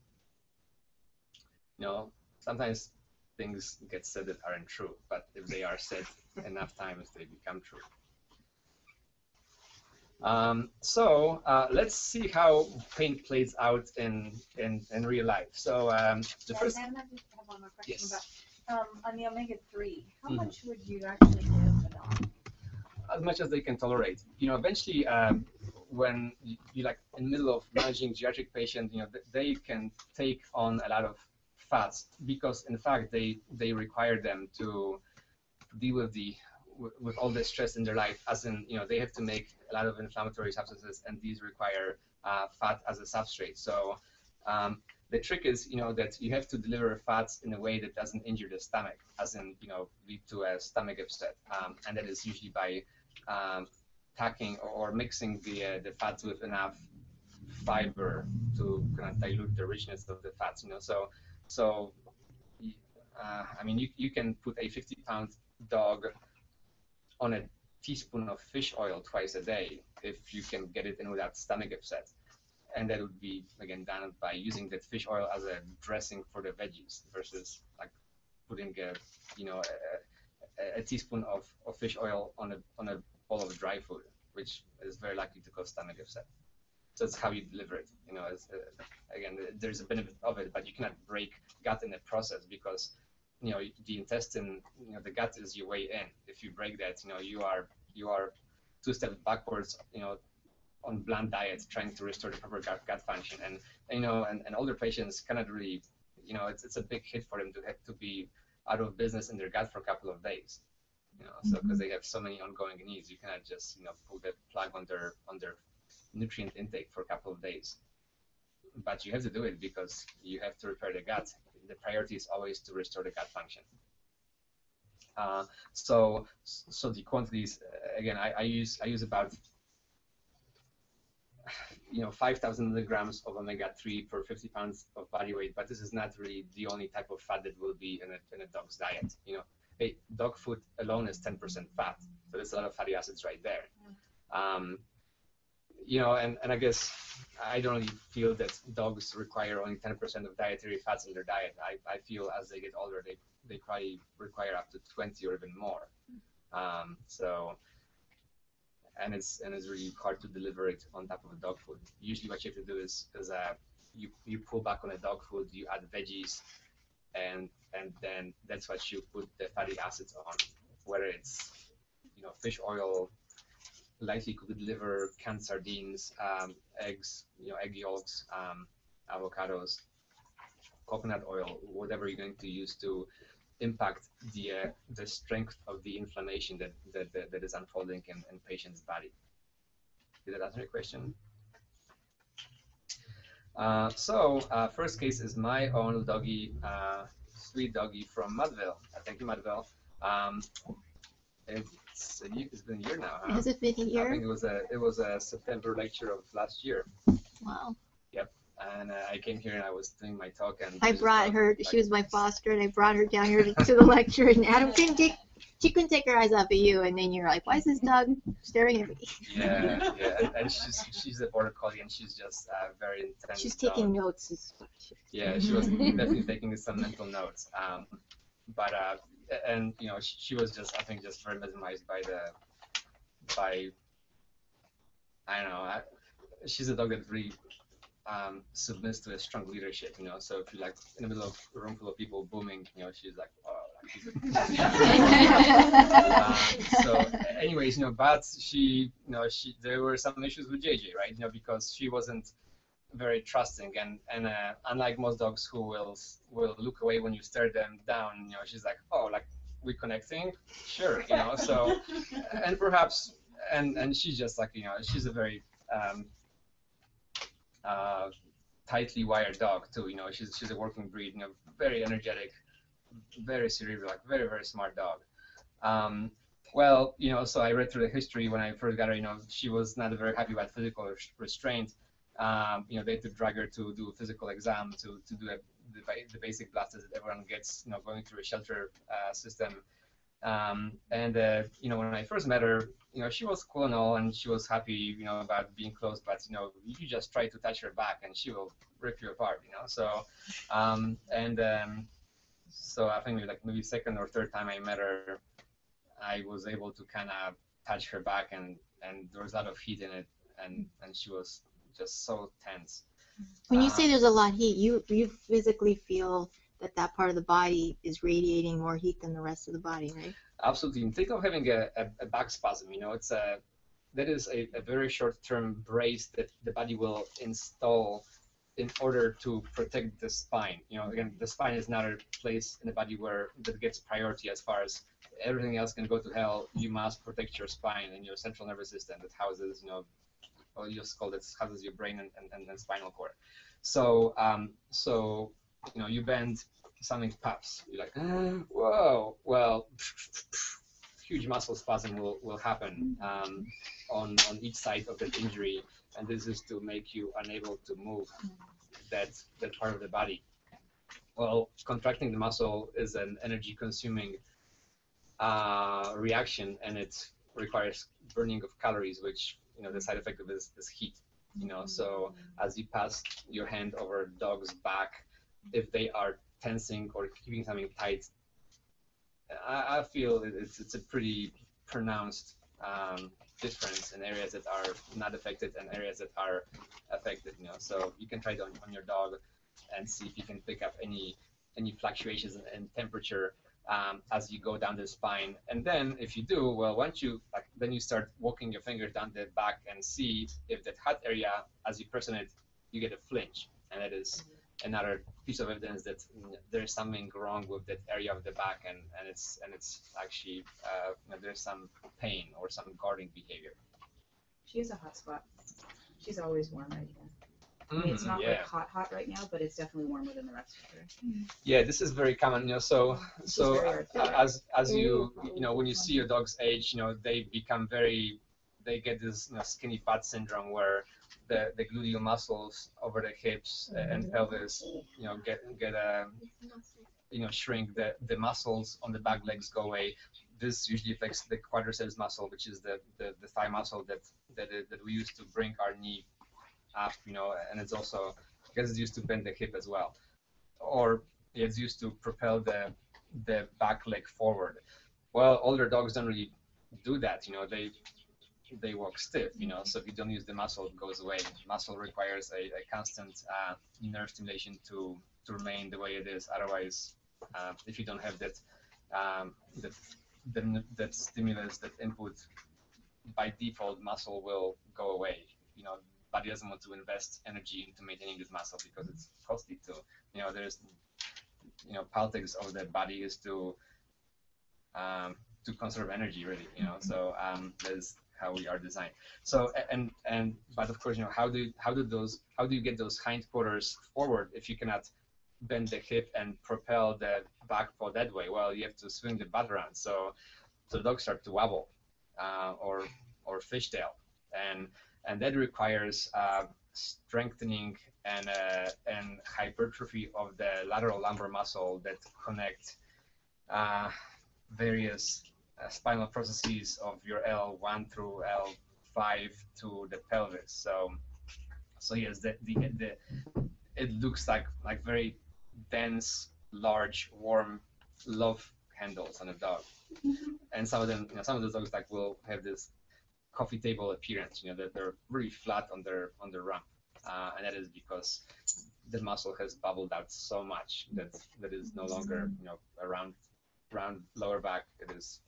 you know, sometimes things get said that aren't true, but if they are said enough times, they become true. Um, so uh, let's see how pain plays out in in, in real life. So um, the first. I have one more question yes. about um, on the omega three. How mm-hmm. much would you actually give a dog? As much as they can tolerate. You know, eventually, um, when you, you're like in the middle of managing geriatric patients, you know, th they can take on a lot of fats because, in fact, they they require them to deal with the with all the stress in their life, as in, you know, they have to make a lot of inflammatory substances, and these require uh, fat as a substrate. So um, the trick is, you know, that you have to deliver fats in a way that doesn't injure the stomach, as in, you know, lead to a stomach upset, um, and that is usually by um, tacking or mixing the uh, the fats with enough fiber to kind of dilute the richness of the fats, you know. So, so uh, I mean, you you can put a fifty pound dog on a teaspoon of fish oil twice a day if you can get it in without stomach upset. And that would be, again, done by using that fish oil as a dressing for the veggies versus like putting a, you know, a, a, a teaspoon of, of fish oil on a, on a bowl of dry food, which is very likely to cause stomach upset. So it's how you deliver it. You know, it's, uh, again, there's a benefit of it, but you cannot break gut in the process because, you know, the intestine, you know, the gut is your way in. If you break that, you know, you are you are two steps backwards, you know, on bland diets, trying to restore the proper gut, gut function. And, you know, and, and older patients cannot really, you know, it's, it's a big hit for them to have to be out of business in their gut for a couple of days, you know, so because mm-hmm. they have so many ongoing needs, you cannot just, you know, pull the plug on their, on their nutrient intake for a couple of days. But you have to do it because you have to repair the gut. The priority is always to restore the gut function. Uh, so, so the quantities uh, again. I, I use I use about you know five thousand milligrams of omega three per fifty pounds of body weight. But this is not really the only type of fat that will be in a in a dog's diet. You know, a dog food alone is ten percent fat, so there's a lot of fatty acids right there. Um, You know, and, and I guess I don't really feel that dogs require only ten percent of dietary fats in their diet. I, I feel as they get older, they, they probably require up to twenty or even more. Um, so, and it's and it's really hard to deliver it on top of a dog food. Usually what you have to do is, is uh, you, you pull back on a dog food, you add veggies, and, and then that's what you put the fatty acids on, whether it's, you know, fish oil, likely cooked liver, canned sardines, um, eggs, you know, egg yolks, um, avocados, coconut oil, whatever you're going to use to impact the uh, the strength of the inflammation that that, that, that is unfolding in, in patient's body. Did that answer your question? Uh, so uh, first case is my own doggy, uh, sweet doggy from Muttville. Uh, thank you, Muttville. Um, it, It's, a year, it's been a year now. Huh? Has it been a year? I think it was a it was a September lecture of last year. Wow. Yep. And uh, I came here and I was doing my talk and I brought her. Like, she was my foster and I brought her down here to the lecture and Adam couldn't take she couldn't take her eyes off of you and then you're like, why is this dog staring at me? Yeah, yeah. And, and she's she's a border collie and she's just uh, very intense. She's taking um, notes. Is what she was yeah, she was definitely taking some mental notes. Um, but. Uh, And you know, she, she was just, I think, just very mesmerized by the, by, I don't know. I, she's a dog that really um, submits to a strong leadership, you know. So if you're like in the middle of a room full of people booming, you know, she's like, oh. Like, she's a... um, so, anyways, you know, but she, you know, she there were some issues with J J, right? You know, because she wasn't very trusting, and and uh, unlike most dogs who will will look away when you stare them down, you know, she's like, oh, like we're connecting, sure, you know. So, and perhaps, and and she's just like, you know, she's a very um, uh, tightly wired dog too, you know. She's she's a working breed, you know, very energetic, very cerebral, like very very smart dog. Um, well, you know, so I read through the history when I first got her. You know, she was not very happy about physical restraint. Um, you know, they had to drag her to do a physical exam, to, to do a, the, the basic blood test that everyone gets, you know, going through a shelter uh, system. Um, and uh, you know, when I first met her, you know, she was cool and all, and she was happy, you know, about being close. But you know, you just try to touch her back, and she will rip you apart, you know. So, um, and um, so I think like maybe second or third time I met her, I was able to kind of touch her back, and and there was a lot of heat in it, and and she was just so tense. When you um, say there's a lot of heat, you you physically feel that that part of the body is radiating more heat than the rest of the body, right? Absolutely. Think of having a, a, a back spasm. You know, it's a that is a, a very short-term brace that the body will install in order to protect the spine. You know, again, the spine is not a place in the body where that gets priority as far as everything else can go to hell. You must protect your spine and your central nervous system that houses, you know, or you just call it houses your brain and, and, and spinal cord. So, um, so. You know, you bend, something pops. You're like, ah, whoa. Well, huge muscle spasm will, will happen um, on, on each side of that injury, and this is to make you unable to move that, that part of the body. Well, contracting the muscle is an energy-consuming uh, reaction, and it requires burning of calories, which, you know, the side effect of is, is heat. You know, so as you pass your hand over a dog's back, if they are tensing or keeping something tight, I, I feel it's, it's a pretty pronounced um, difference in areas that are not affected and areas that are affected. You know, so you can try it on, on your dog and see if you can pick up any any fluctuations in, in temperature um, as you go down the spine. And then, if you do well, once you like, then you start walking your fingers down the back and see if that hot area, as you press on it, you get a flinch, and it is another piece of evidence that there's something wrong with that area of the back, and, and it's and it's actually uh, you know, there's some pain or some guarding behavior. She's a hot spot. She's always warm right now. Mm, I mean, it's not yeah. like hot hot right now, but it's definitely warmer than the rest of her. Yeah, this is very common. You know, so She's so uh, as as you you know when you see your dog's age, you know they become very they get this you know, skinny fat syndrome where The, the gluteal muscles over the hips and pelvis, you know, get get a, you know, shrink. The the muscles on the back legs go away. This usually affects the quadriceps muscle, which is the the, the thigh muscle that that that we use to bring our knee up, you know, and it's also because it's used to bend the hip as well, or it's used to propel the the back leg forward. Well, older dogs don't really do that, you know, they. they walk stiff, you know, so if you don't use the muscle, it goes away. Muscle requires a, a constant uh, nerve stimulation to, to remain the way it is. Otherwise, uh, if you don't have that, um, that, the, that stimulus, that input, by default, muscle will go away. You know, body doesn't want to invest energy into maintaining this muscle because it's costly to, you know, there's, you know, politics of the body is to, um, to conserve energy, really, you know, so um, there's, how we are designed. So and and but of course, you know, how do how do those how do you get those hindquarters forward if you cannot bend the hip and propel the back paw that way? Well, you have to swing the butt around. So so dogs start to wobble, uh, or or fishtail, and and that requires uh, strengthening and uh, and hypertrophy of the lateral lumbar muscle that connect uh, various spinal processes of your L one through L five to the pelvis. So, so yes, the, the, the it looks like like very dense, large, warm love handles on a dog, and some of them, you know, some of those dogs like will have this coffee table appearance. You know, that they're really flat on their on their rump, uh, and that is because the muscle has bubbled out so much that that is no longer you know around around lower back. It is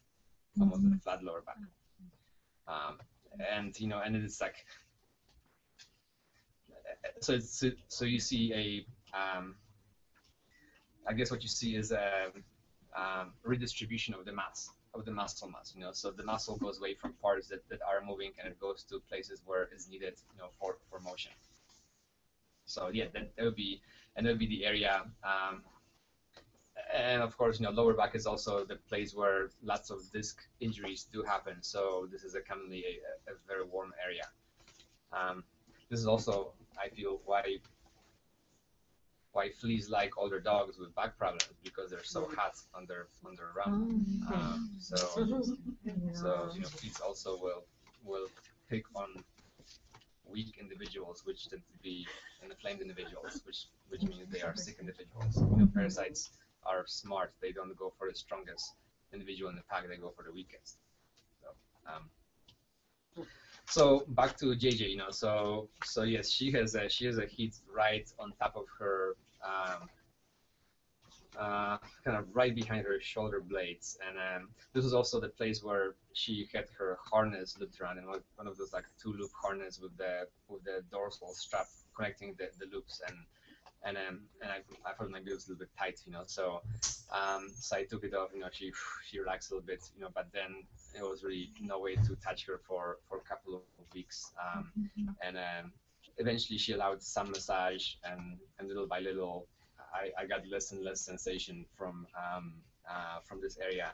almost mm-hmm. a flat lower back, um, and you know, and it's like so. It's, so you see a, um, I guess what you see is a um, redistribution of the mass of the muscle mass. You know, so the muscle goes away from parts that, that are moving, and it goes to places where it's needed, you know, for for motion. So yeah, that, that would be, and that would be the area. Um, And of course, you know, lower back is also the place where lots of disc injuries do happen. So this is a commonly a, a very warm area. Um, this is also, I feel, why why fleas like older dogs with back problems, because they're so hot on their on their rump. Oh, okay. um, so yeah. so you know, fleas also will will pick on weak individuals, which tend to be inflamed individuals, which which means they are sick individuals. You know, parasites are smart; they don't go for the strongest individual in the pack; they go for the weakest. So, um, so back to J J, you know. So so yes, she has a, she has a heat right on top of her, um, uh, kind of right behind her shoulder blades, and um, this was also the place where she had her harness looped around, and one of those like two loop harness with the with the dorsal strap connecting the, the loops, and and um, and I I felt my it was a little bit tight, you know. So um, so I took it off, you know. She she relaxed a little bit, you know. But then it was really no way to touch her for for a couple of weeks, um, and um, eventually she allowed some massage, and and little by little. I, I got less and less sensation from um, uh, from this area.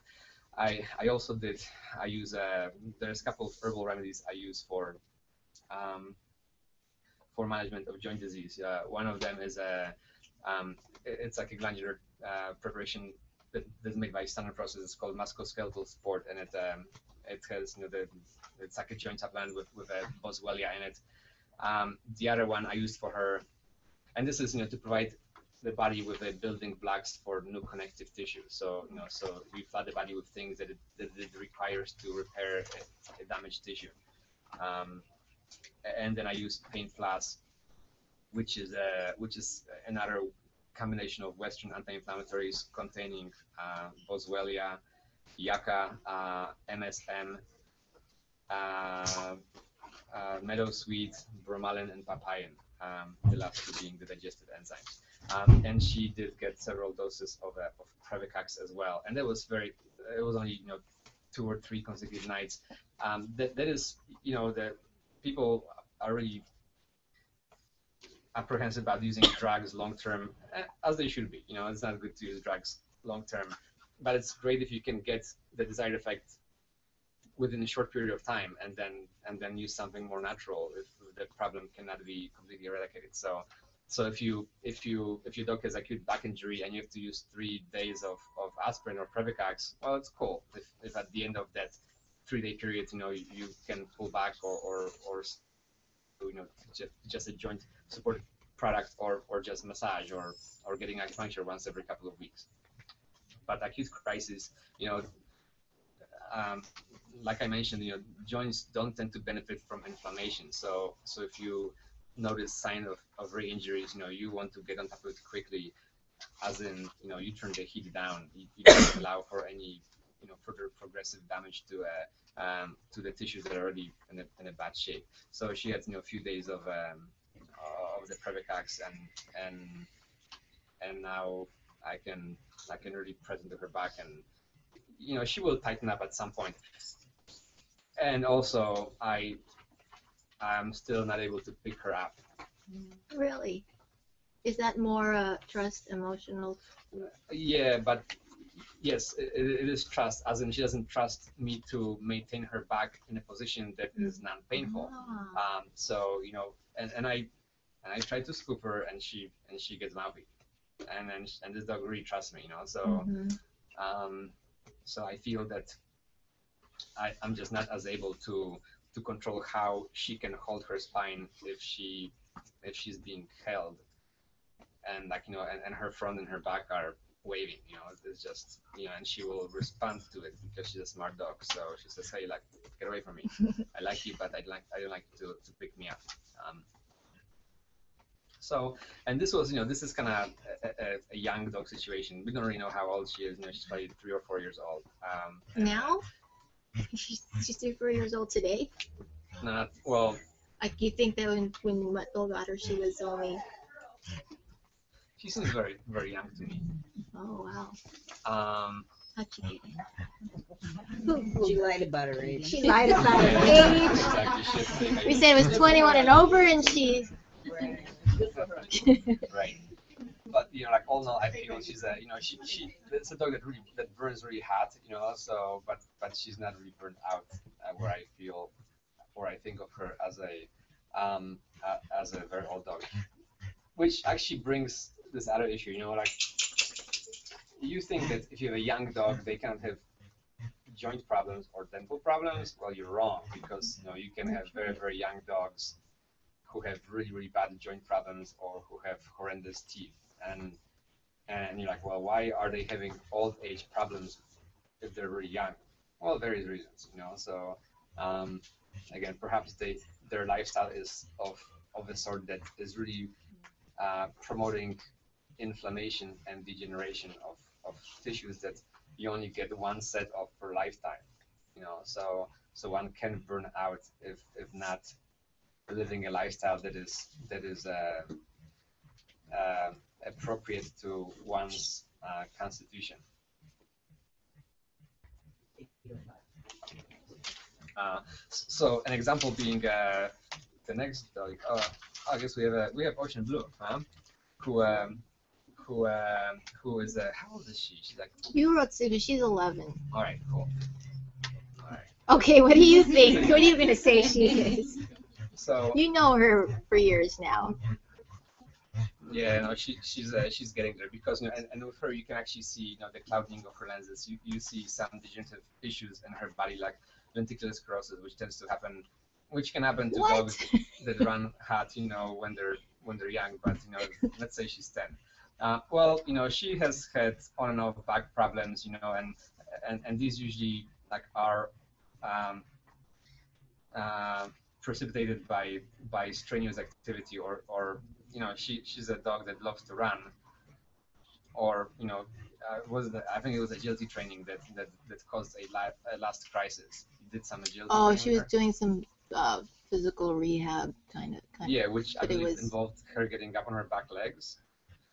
I I also did. I use a, there's a couple of herbal remedies I use for um, for management of joint disease. Uh, one of them is a um, it, it's like a glandular uh, preparation that is made by Standard Process. It's called musculoskeletal support, and it um, it has you know the it's like a joint supplement with with a Boswellia in it. Um, the other one I used for her, and this is you know to provide the body with the building blocks for new connective tissue. So you know, so we flood the body with things that it, that it requires to repair a, a damaged tissue. Um, and then I use Pain Plus, which is a which is another combination of Western anti-inflammatories containing uh, Boswellia, Yucca, uh, M S M, uh, uh, Meadowsweet, bromelain, and papain. Um, the last two being the digestive enzymes. Um, and she did get several doses of, uh, of Previcox as well, and that was very. It was only you know two or three consecutive nights. Um, that that is you know that people are really apprehensive about using drugs long term, as they should be. You know, it's not good to use drugs long term, but it's great if you can get the desired effect within a short period of time, and then and then use something more natural if the problem cannot be completely eradicated. So. So if you if you if your dog has acute back injury and you have to use three days of, of aspirin or Previcox, well, it's cool. If, if at the end of that three-day period, you know, you, you can pull back or or, or you know just, just a joint support product or or just massage or or getting acupuncture once every couple of weeks. But acute crisis, you know, um, like I mentioned, you know, joints don't tend to benefit from inflammation. So so if you notice sign of, of re-injuries, you know, you want to get on top of it quickly, as in, you know, you turn the heat down. You, you don't allow for any, you know, further progressive damage to uh, um, to the tissues that are already in a, in a bad shape. So she had, you know, a few days of um, of the Previcox, and and and now I can I can really press into her back, and you know, she will tighten up at some point. And also, I. I'm still not able to pick her up. Really? Is that more uh, trust, emotional? Yeah, but yes, it, it is trust. As in, she doesn't trust me to maintain her back in a position that is non-painful. Ah. Um, so you know, and, and I, and I try to scoop her, and she and she gets mouthy, and then and this dog really trusts me, you know. So, mm-hmm. um, so I feel that I, I'm just not as able to. To control how she can hold her spine if she if she's being held, and like you know, and, and her front and her back are waving. You know, it's just you know, and she will respond to it because she's a smart dog. So she says, "Hey, like, get away from me. I like you, but I'd like I don't like you to to pick me up." Um, so, and this was you know, this is kind of a, a, a young dog situation. We don't really know how old she is. You know, she's probably three or four years old. Um, now. She's, she's three, four years old today. Not well. Like you think that when when Muttville got her, she was only. She seems very very young to me. Oh wow. Um. She lied about her age. She lied about her age. Exactly. We said it was twenty-one and over, and she's. Right. Right. But you know, like all in all, I feel she's a, you know, she she it's a dog that really that burns really hot, you know. So, but but she's not really burned out, uh, where I feel, where I think of her as a, um, uh, as a very old dog, which actually brings this other issue, you know, like you think that if you have a young dog, they can't have joint problems or dental problems. Well, you're wrong, because you know you can have very, very young dogs who have really, really bad joint problems or who have horrendous teeth. And and you're like, well, why are they having old age problems if they're really young? Well, various reasons, you know. So um, again, perhaps they their lifestyle is of of a sort that is really uh, promoting inflammation and degeneration of, of tissues that you only get one set of per lifetime, you know. So so one can burn out if if not living a lifestyle that is that is uh, uh, appropriate to one's uh, constitution. Uh, so an example being uh, the next dog. Oh, I guess we have a, we have Ocean Blue, huh? Who um, who uh, who is uh, how old is she? She's like Yurotsuda. She's eleven. All right, cool. All right. Okay, what do you think? What are you gonna say she is? So you know her for years now. Yeah, no, she she's uh, she's getting there, because you know, and, and with her you can actually see, you know, the clouding of her lenses. You you see some degenerative issues in her body, like lenticular sclerosis, which tends to happen, which can happen to what? dogs that run hot, you know, when they're when they're young. But you know, let's say she's ten. Uh, well, you know, she has had on and off back problems, you know, and and and these usually like are. Um, uh, precipitated by by strenuous activity, or or you know, she she's a dog that loves to run, or you know, uh, was the, I think it was agility training that that, that caused a, life, a last crisis. Did some agility. Oh, she was her. doing some uh, physical rehab kind of. Kind yeah, which of, I believe was... involved her getting up on her back legs.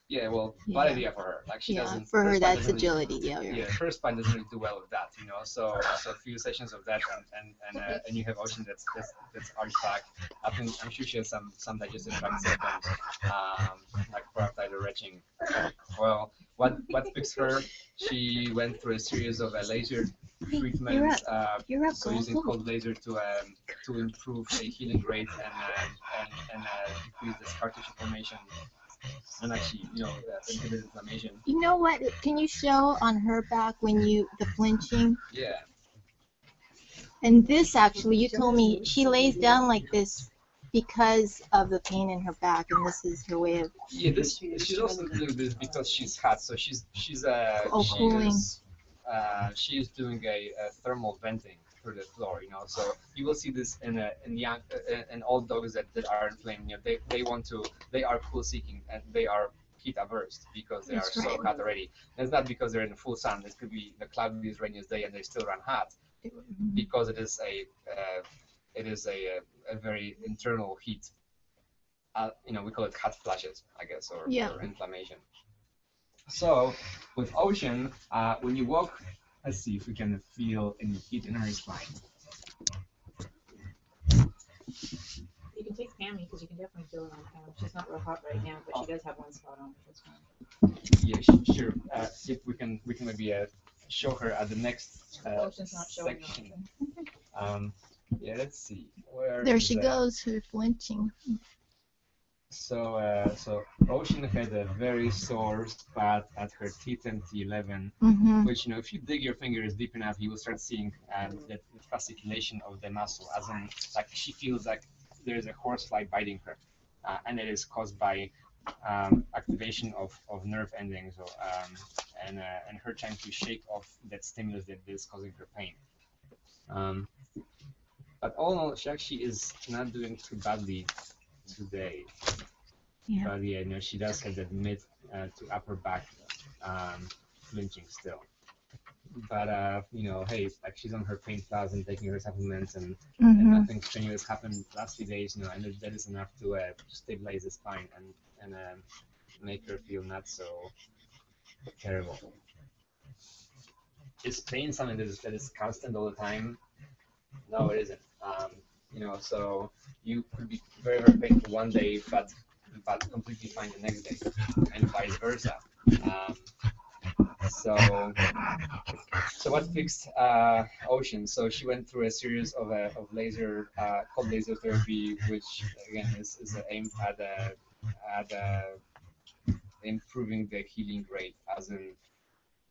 Yeah, well, bad yeah. idea for her. Like she yeah, doesn't. For her, that's agility. Really, yeah, yeah. Yeah, her spine doesn't really do well with that, you know. So, so a few sessions of that, and and and, uh, and you have Ocean that's that's, that's already back. I think I'm sure she has some some digestive tract symptoms, um, like parotid retching. Well, what what fixed her? She went through a series of uh, laser treatments, uh, You're up. so using cold laser to um, to improve the healing rate and uh, and and uh, decrease the scar tissue formation. And actually, you know, inhibit inflammation. You know what? Can you show on her back when you the flinching? Yeah. And this actually, you told me she lays down like this because of the pain in her back, and this is her way of. Yeah, this she's also doing this because she's hot, so she's she's uh oh, she cooling. Is, uh, she is doing a, a thermal venting through the floor, you know. So you will see this in uh, in young uh, in old dogs that, that are inflamed. You know, they they want to, they are cool seeking and they are heat averse because they That's are right. so hot already. And it's not because they're in full sun. It could be the cloudiest, rainiest day and they still run hot, mm-hmm. because it is a uh, it is a a very internal heat. Uh, you know, we call it hot flashes, I guess, or, yeah. or inflammation. So with Ocean, uh, when you walk. Let's see if we can feel any heat in her spine. You can take Tammy because you can definitely feel it on her. She's not real hot right now, but she does have one spot on her. Yeah, sure. Uh, if we can, we can maybe uh, show her at the next uh, Ocean's not showing section. um, yeah, let's see. Where there she that? goes, her flinching. So, uh, so Ocean had a very sore spot at her T ten, T eleven, mm-hmm. which, you know, if you dig your fingers deep enough, you will start seeing uh, the fasciculation of the muscle, as in, like, she feels like there is a horsefly biting her, uh, and it is caused by um, activation of, of nerve endings, or, um, and, uh, and her trying to shake off that stimulus that is causing her pain. Um, but all in all, she actually is not doing too badly today, yeah. but yeah, you know, she does have that mid uh, to upper back um, flinching still. But uh, you know, hey, like she's on her pain plus and taking her supplements, and, mm-hmm. and nothing strenuous happened last few days, you know, and that is enough to uh, stabilize the spine and and uh, make her feel not so terrible. Is pain something that is, that is constant all the time? No, it isn't. Um, You know, so you could be very, very painful one day, but but completely fine the next day, and vice versa. Um, so, so what fixed uh, Ocean? So she went through a series of uh, of laser, uh, cold laser therapy, which again is, is aimed at uh, at uh, improving the healing rate, as in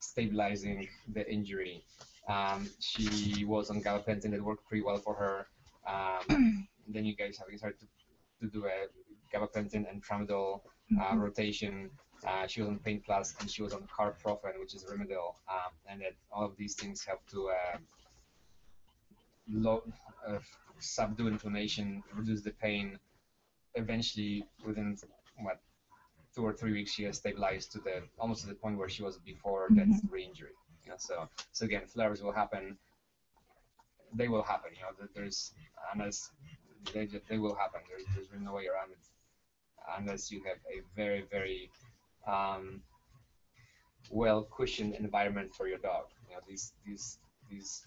stabilizing the injury. Um, she was on gabapentin, that worked pretty well for her. Um, then you guys have started to, to do a gabapentin and tramadol uh, mm-hmm. rotation. Uh, she was on Pain Plus, and she was on Carprofen, which is Rimadyl, um, and that all of these things help to uh, low, uh, subdue inflammation, reduce the pain. Eventually, within what two or three weeks, she has stabilized to the almost to the point where she was before mm-hmm. that re-injury. You know, so so again, flares will happen. They will happen. You know, there's unless they just, they will happen. There's there's really no way around it. Unless you have a very, very um, well-cushioned environment for your dog, you know these these these.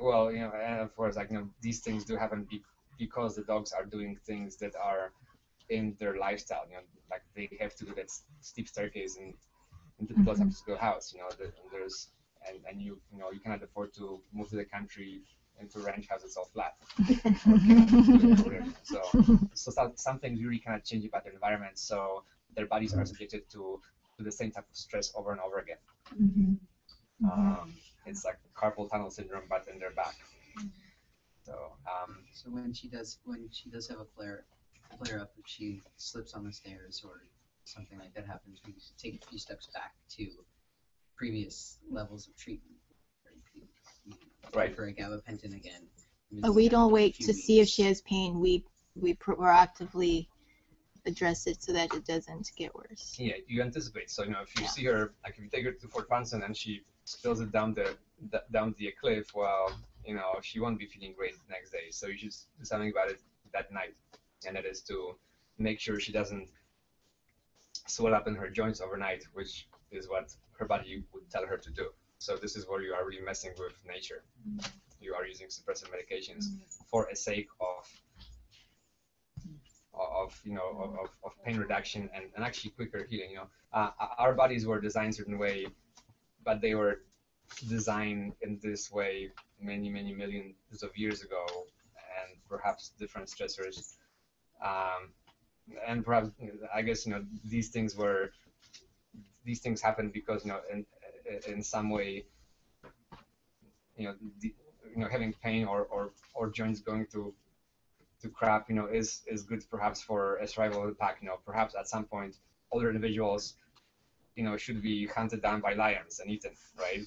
Well, you know, and of course, like you know, these things do happen be because the dogs are doing things that are in their lifestyle. You know, like they have to do that steep staircase and into the plus upscale house. You know, the, and there's and and you you know you cannot afford to move to the country into ranch houses all flat. so, so some things really cannot change about their environment. So their bodies are subjected to, to the same type of stress over and over again. Mm-hmm. Um, it's like carpal tunnel syndrome, but in their back. So. Um, so when she does, when she does have a flare, flare up, if she slips on the stairs or something like that happens, we take a few steps back to previous levels of treatment. Right. For a gabapentin again. Oh, we don't wait to weeks. see if she has pain. We we proactively address it so that it doesn't get worse. Yeah, you anticipate. So you know, if you yeah. see her, like if you take her to Fort Funston and she spills it down the down the cliff, well, you know, she won't be feeling great the next day. So you should do something about it that night, and that is to make sure she doesn't swell up in her joints overnight, which is what her body would tell her to do. So this is where you are really messing with nature. You are using suppressive medications for a sake of, of you know, of, of pain reduction and, and actually quicker healing. You know, uh, our bodies were designed a certain way, but they were designed in this way many, many millions of years ago, and perhaps different stressors, um, and perhaps I guess you know these things were, these things happen because you know. And, in some way, you know, the, you know, having pain or, or, or joints going to to crap, you know, is is good perhaps for a survival of the pack. You know, perhaps at some point, older individuals, you know, should be hunted down by lions and eaten, right?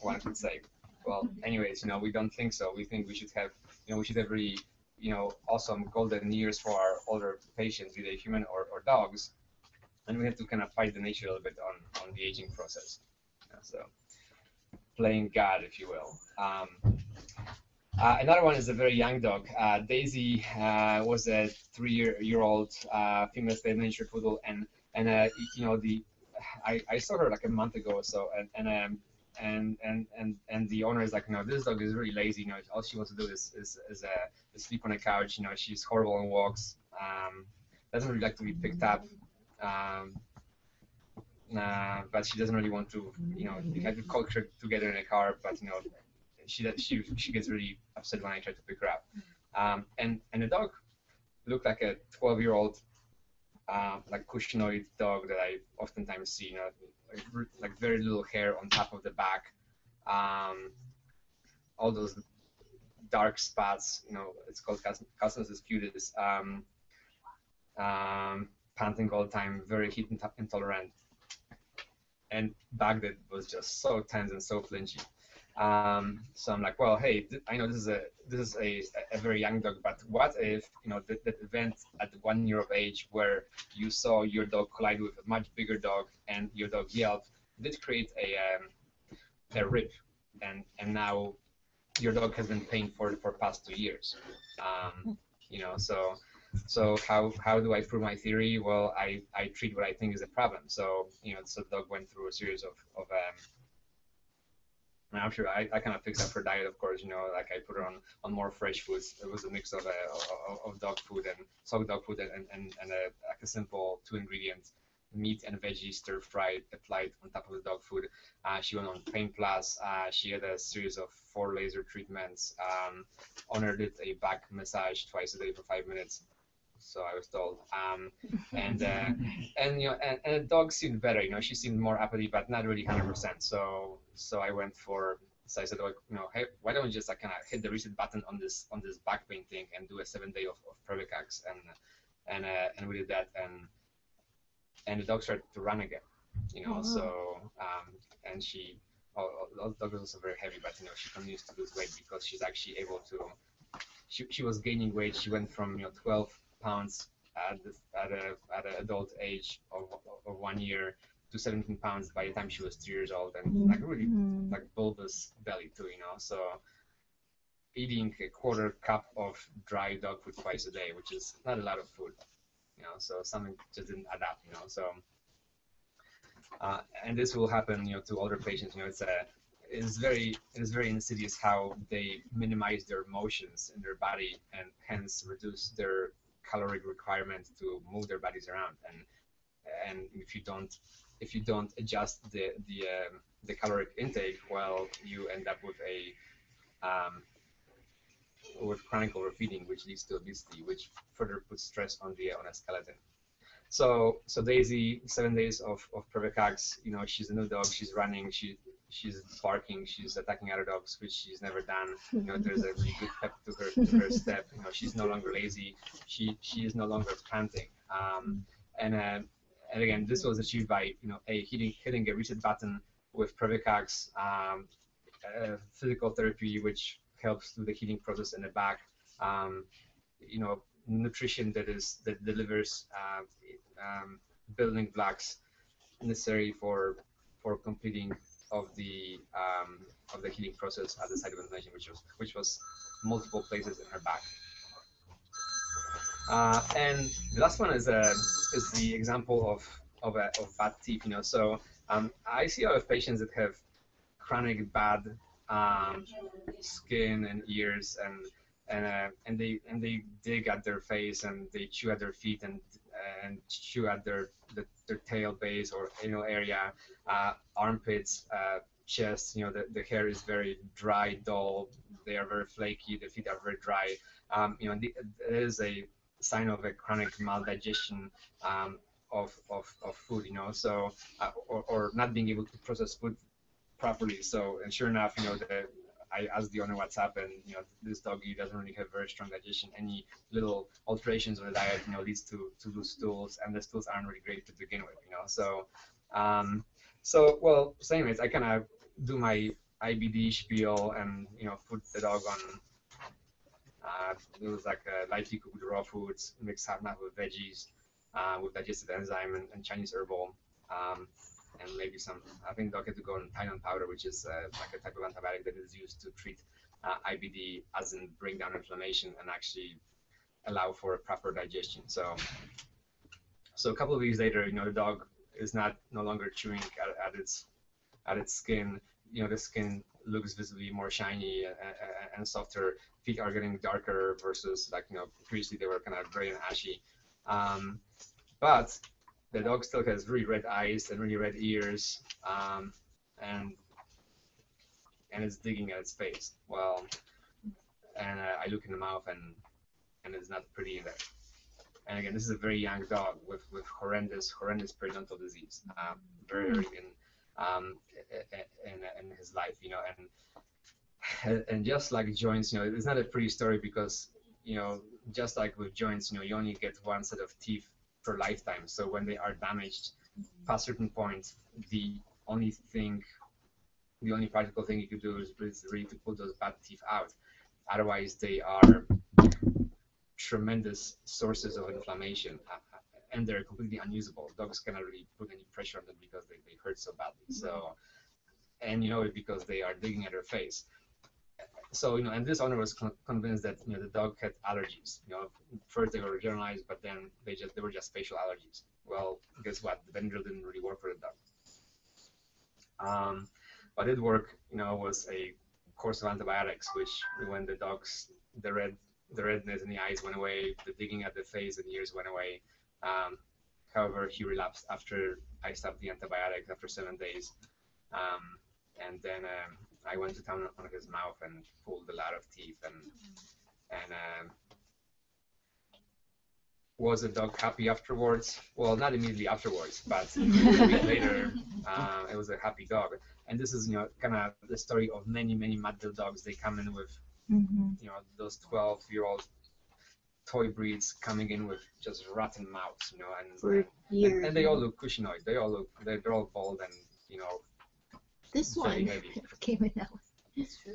One could say. Well, anyways, you know, we don't think so. We think we should have, you know, we should have really, you know, awesome golden years for our older patients, be they human or, or dogs, and we have to kind of fight the nature a little bit on on the aging process. So, playing God, if you will. Um, uh, another one is a very young dog. Uh, Daisy uh, was a three-year-old uh, female miniature poodle, and and uh, you know the I, I saw her like a month ago or so, and and um, and, and and and the owner is like, no, this dog is really lazy. You know, all she wants to do is is is, uh, is sleep on a couch. You know, she's horrible on walks. Um, doesn't really like to be picked up. Um, Uh, but she doesn't really want to, you know, you have to coax her together in a car, but, you know, she she she gets really upset when I try to pick her up. Um, and, and the dog looked like a twelve-year-old, uh, like, cushionoid dog that I oftentimes see, you know, like, like very little hair on top of the back, um, all those dark spots, you know, it's called calcinosis cutis, um, um, panting all the time, very heat intolerant. And Baghdad was just so tense and so flinchy. Um, so I'm like, well, hey, I know this is a this is a, a very young dog, but what if you know that, that event at one year of age where you saw your dog collide with a much bigger dog and your dog yelled did create a um, a rip, and and now your dog has been paying for it for the past two years. Um, you know, so so how how do I prove my theory? Well, I, I treat what I think is a problem. So you know, so the dog went through a series of of um. I'm sure I, I kind of fixed up her diet, of course. You know, like I put her on, on more fresh foods. It was a mix of uh, of, of dog food and soft dog food and and and a, like a simple two ingredient meat and veggies stir fried applied on top of the dog food. Uh, she went on Pain Plus. Uh, she had a series of four laser treatments. Um, Honor did a back massage twice a day for five minutes. so I was told. Um, and uh, and you know, and, and the dog seemed better. You know, she seemed more uppity, but not really one hundred percent. So so I went for. So I said, well, you know, hey, why don't we just like, kind of hit the reset button on this on this back pain thing and do a seven day of, of Previcox, and and uh, and we did that, and and the dog started to run again, you know. Oh. So um, and she, oh, the dog was also very heavy, but you know, she continues to lose weight because she's actually able to. She she was gaining weight. She went from you know twelve pounds at the, at a at an adult age of, of one year. To seventeen pounds by the time she was three years old, and mm-hmm. like really like bulbous belly too, you know. So eating a quarter cup of dry dog food twice a day, which is not a lot of food, you know. So something just didn't add up, you know. So uh, and this will happen, you know, to older patients. You know, it's a it's very it is very insidious how they minimize their motions in their body and hence reduce their caloric requirement to move their bodies around. And and if you don't If you don't adjust the the um, the caloric intake, well, you end up with a um, with chronic overfeeding, which leads to obesity, which further puts stress on the on a skeleton. So so Daisy, seven days of of Previcox, you know, she's a new dog, she's running, she she's barking, she's attacking other dogs, which she's never done. You know, there's a really good pep to her to her step. You know, she's no longer lazy. She she is no longer panting. Um, and. Uh, And again, this was achieved by you know a hitting hitting a reset button with Previcox, um, uh, physical therapy, which helps through the healing process in the back, um, you know, nutrition that is that delivers uh, um, building blocks necessary for for completing of the um, of the healing process at the site of inflammation, which was which was multiple places in her back. Uh, and the last one is a uh, is the example of of, a, of bad teeth, you know. So um, I see a lot of patients that have chronic bad um, skin and ears, and and uh, and they and they dig at their face and they chew at their feet and and chew at their the, their tail base or anal area, uh, armpits, uh, chest. You know, the the hair is very dry, dull. They are very flaky. The feet are very dry. Um, you know, the, there is a sign of a chronic maldigestion um, of, of of food, you know, so uh, or, or not being able to process food properly. So, and sure enough, you know, the, I asked the owner what's up, and you know, this doggy doesn't really have very strong digestion. Any little alterations of the diet, you know, leads to to loose stools, and the stools aren't really great to begin with, you know. So, um, so well, so anyways, I kind of do my I B D spiel, and you know, put the dog on. Uh, it was like uh, lightly cooked raw foods, mixed up with veggies, uh, with digestive enzyme and, and Chinese herbal, um, and maybe some. I think they had to go on Thailand powder, which is uh, like a type of antibiotic that is used to treat uh, I B D, as in bring down inflammation and actually allow for a proper digestion. So, so a couple of weeks later, you know, the dog is not no longer chewing at, at its at its skin. You know, the skin looks visibly more shiny and, and softer. Feet are getting darker versus like, you know, previously they were kind of gray and ashy. Um, but the dog still has really red eyes and really red ears, um, and and it's digging at its face. Well, and uh, I look in the mouth and and it's not pretty either. And again, this is a very young dog with with horrendous horrendous periodontal disease, um, very early in. Um, in, in his life, you know, and and just like joints, you know, it's not a pretty story because, you know, just like with joints, you know, you only get one set of teeth per lifetime. So when they are damaged past certain points, the only thing, the only practical thing you could do is really to pull those bad teeth out. Otherwise, they are tremendous sources of inflammation. And they're completely unusable. Dogs cannot really put any pressure on them because they, they hurt so badly. So, and you know it because they are digging at their face. So, you know, and this owner was con convinced that, you know, the dog had allergies. You know, first they were generalized, but then they just they were just spatial allergies. Well, guess what? The Benadryl didn't really work for the dog. Um, what did work, you know, was a course of antibiotics, which when the dogs, the red, the redness in the eyes went away, the digging at the face and ears went away. Um, however, he relapsed after I stopped the antibiotics after seven days, um, and then um, I went to town on his mouth and pulled a lot of teeth, and and um, was the dog happy afterwards? Well, not immediately afterwards, but a week later, uh, it was a happy dog. And this is, you know, kind of the story of many, many Muttville dogs. They come in with, mm-hmm. you know, those twelve-year-old toy breeds coming in with just rotten mouths, you know, and and, and, and they all look cushionoid. They all look, they're all bald and, you know. This one heavy. Came in that one. It's true.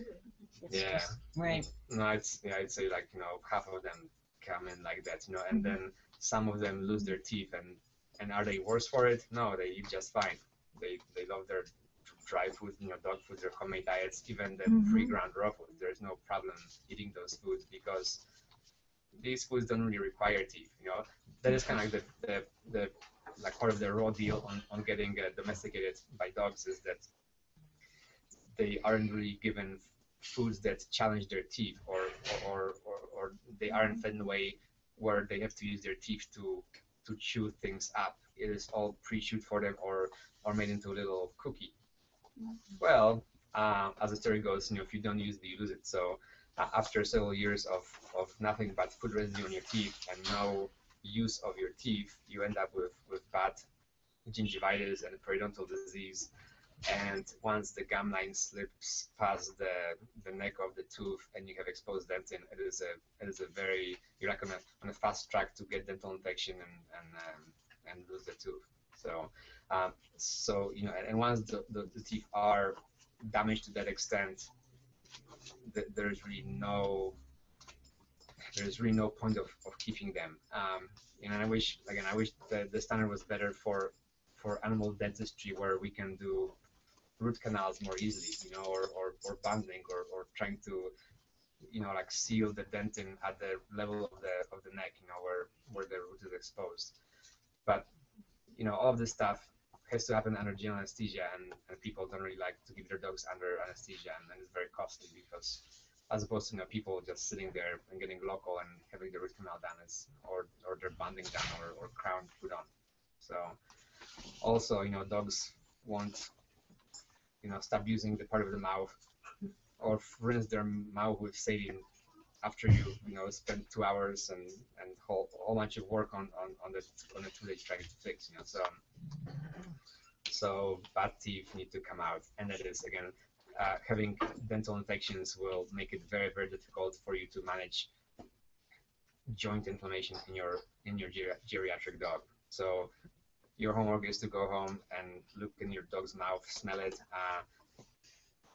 It's yeah. True. Right. No, it's, yeah, I'd say like, you know, half of them come in like that, you know, and mm-hmm. then some of them lose their teeth, and, and are they worse for it? No, they eat just fine. They they love their dry food, you know, dog food, their homemade diets, even the mm-hmm. pre-ground raw food. There's no problem eating those foods because these foods don't really require teeth, you know. That is kind of like the, the, the like part of the raw deal on, on getting uh, domesticated by dogs is that they aren't really given foods that challenge their teeth, or or, or, or they aren't fed in a way where they have to use their teeth to to chew things up. It is all pre-chewed for them, or or made into a little cookie. Well, uh, as the story goes, you know, if you don't use it, you lose it. So uh, after several years of, of nothing but food residue on your teeth and no use of your teeth, you end up with, with bad gingivitis and periodontal disease. And once the gum line slips past the the neck of the tooth and you have exposed dentin, it is a it is a very you're like on a on a fast track to get dental infection and and um, and lose the tooth. So um, so you know, and, and once the, the the teeth are damaged to that extent, th there's really no there's really no point of, of keeping them. Um, and I wish again I wish the the standard was better for for animal dentistry, where we can do root canals more easily, you know, or, or, or bundling, or, or trying to, you know, like seal the dentin at the level of the of the neck, you know, where, where the root is exposed. But, you know, all of this stuff has to happen under general anesthesia, and, and people don't really like to give their dogs under anesthesia, and, and it's very costly because, as opposed to, you know, people just sitting there and getting local and having the root canal done, is, or, or their bundling done, or, or crown put on. So, also, you know, dogs want you know, stop using the part of the mouth, or rinse their mouth with saline after you, you know, spend two hours and and whole whole bunch of work on on on the on the two that you're trying to fix, you know. So, so bad teeth need to come out, and that is again, uh, having dental infections will make it very very difficult for you to manage joint inflammation in your in your geri geriatric dog. So. Your homework is to go home and look in your dog's mouth, smell it, uh,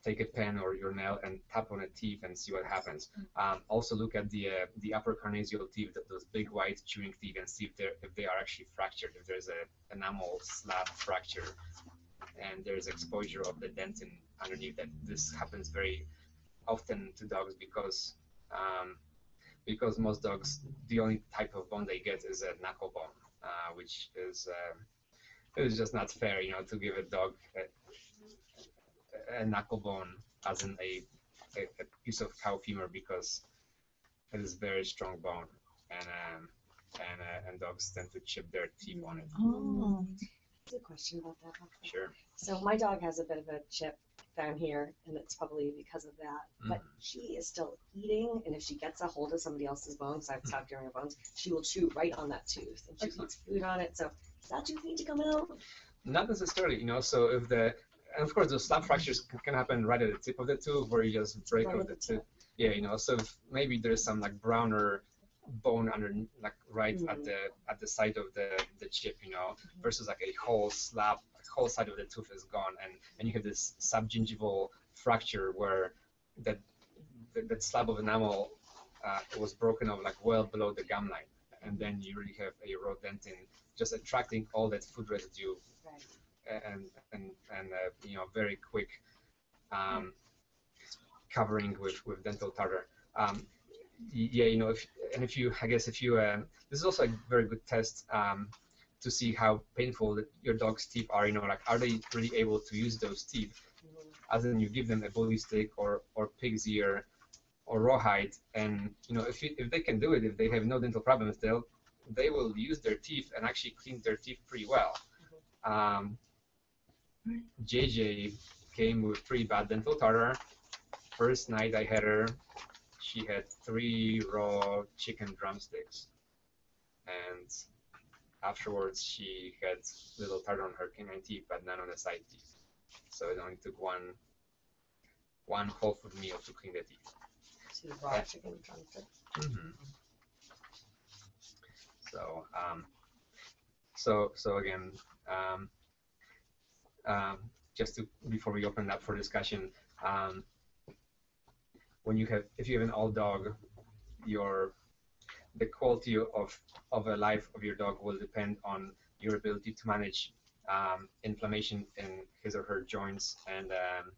take a pen or your nail and tap on the teeth and see what happens. Um, also look at the uh, the upper carnassial teeth, those big white chewing teeth, and see if they if they are actually fractured, if there's a enamel slab fracture, and there's exposure of the dentin underneath that. This happens very often to dogs because um, because most dogs, the only type of bone they get is a knuckle bone. Uh, which is uh, it was just not fair, you know, to give a dog a, a knuckle bone as in a, a, a piece of cow femur, because it is very strong bone, and um, and uh, and dogs tend to chip their teeth on it. Oh, there's a question about that. Okay. Sure. So my dog has a bit of a chip down here, and it's probably because of that. Mm-hmm. But she is still eating, and if she gets a hold of somebody else's bone, because I've stopped doing her bones, she will chew right on that tooth, and she Excellent. Eats food on it. So does that tooth need to come out? Not necessarily, you know. So if the and of course those slab fractures can happen right at the tip of the tooth, where you just break right with the tip. tip. Yeah, you know. So if maybe there's some like browner bone under, like right mm-hmm. at the at the side of the the chip, you know, mm-hmm. versus like a whole slab. Whole side of the tooth is gone, and and you have this subgingival fracture where that that, that slab of enamel uh, was broken off like well below the gum line, and then you really have a raw dentin just attracting all that food residue, right. and and and uh, you know, very quick um, covering with with dental tartar. Um, yeah, you know, if and if you, I guess if you, uh, this is also a very good test. Um, to see how painful your dog's teeth are, you know, like, are they really able to use those teeth? Mm-hmm. As in, you give them a bully stick or, or pig's ear or rawhide, and, you know, if, you, if they can do it, if they have no dental problems, they'll, they will use their teeth and actually clean their teeth pretty well. Mm-hmm. um, J J came with pretty bad dental tartar. First night I had her, she had three raw chicken drumsticks. and afterwards she had little tartar on her canine teeth, but none on the side teeth. So it only took one one whole food meal to clean the teeth. She brought chicken concept. Mm-hmm. So um, so so again, um, um, just to before we open up for discussion, um, when you have if you have an old dog, your the quality of of a life of your dog will depend on your ability to manage um, inflammation in his or her joints and um,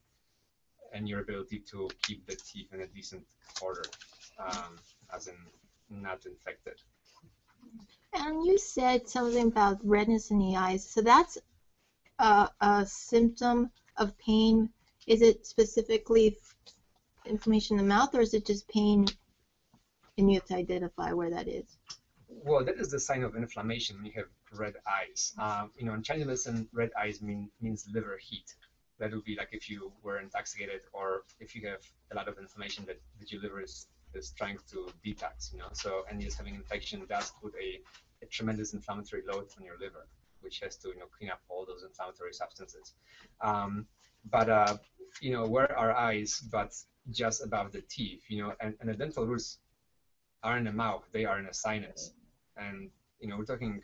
and your ability to keep the teeth in a decent order, um, as in not infected. And you said something about redness in the eyes. So that's a, a symptom of pain. Is it specifically inflammation in the mouth, or is it just pain? And you have to identify where that is. Well, that is the sign of inflammation when you have red eyes. Um, you know, in Chinese medicine, red eyes mean, means liver heat. That would be like if you were intoxicated or if you have a lot of inflammation that, that your liver is, is trying to detox, you know. So, and just having infection does put a, a tremendous inflammatory load on your liver, which has to, you know, clean up all those inflammatory substances. Um, but, uh, you know, where are eyes but just above the teeth, you know, and, and the dental roots are in the mouth, they are in a sinus. And, you know, we're talking,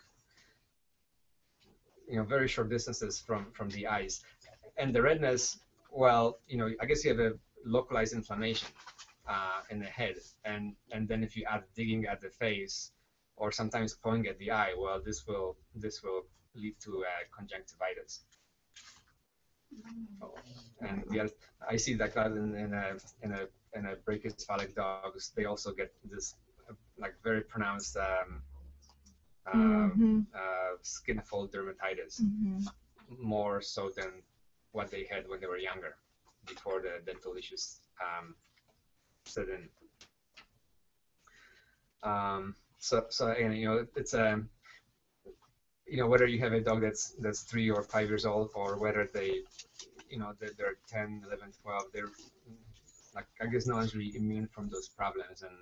you know, very short distances from, from the eyes. And the redness, well, you know, I guess you have a localized inflammation uh, in the head. And, and then if you add digging at the face or sometimes pulling at the eye, well, this will, this will lead to uh, conjunctivitis. Oh, and yes, I see that in, in a, in a, in a brachycephalic dogs, they also get this like very pronounced um, uh, mm-hmm. uh, skin fold dermatitis, mm-hmm. more so than what they had when they were younger, before the dental issues um, set in. Um, so, so again, you know, it's a, you know, whether you have a dog that's that's three or five years old, or whether they, you know, they're, they're ten, eleven, twelve, they're like I guess no one's really immune from those problems, and.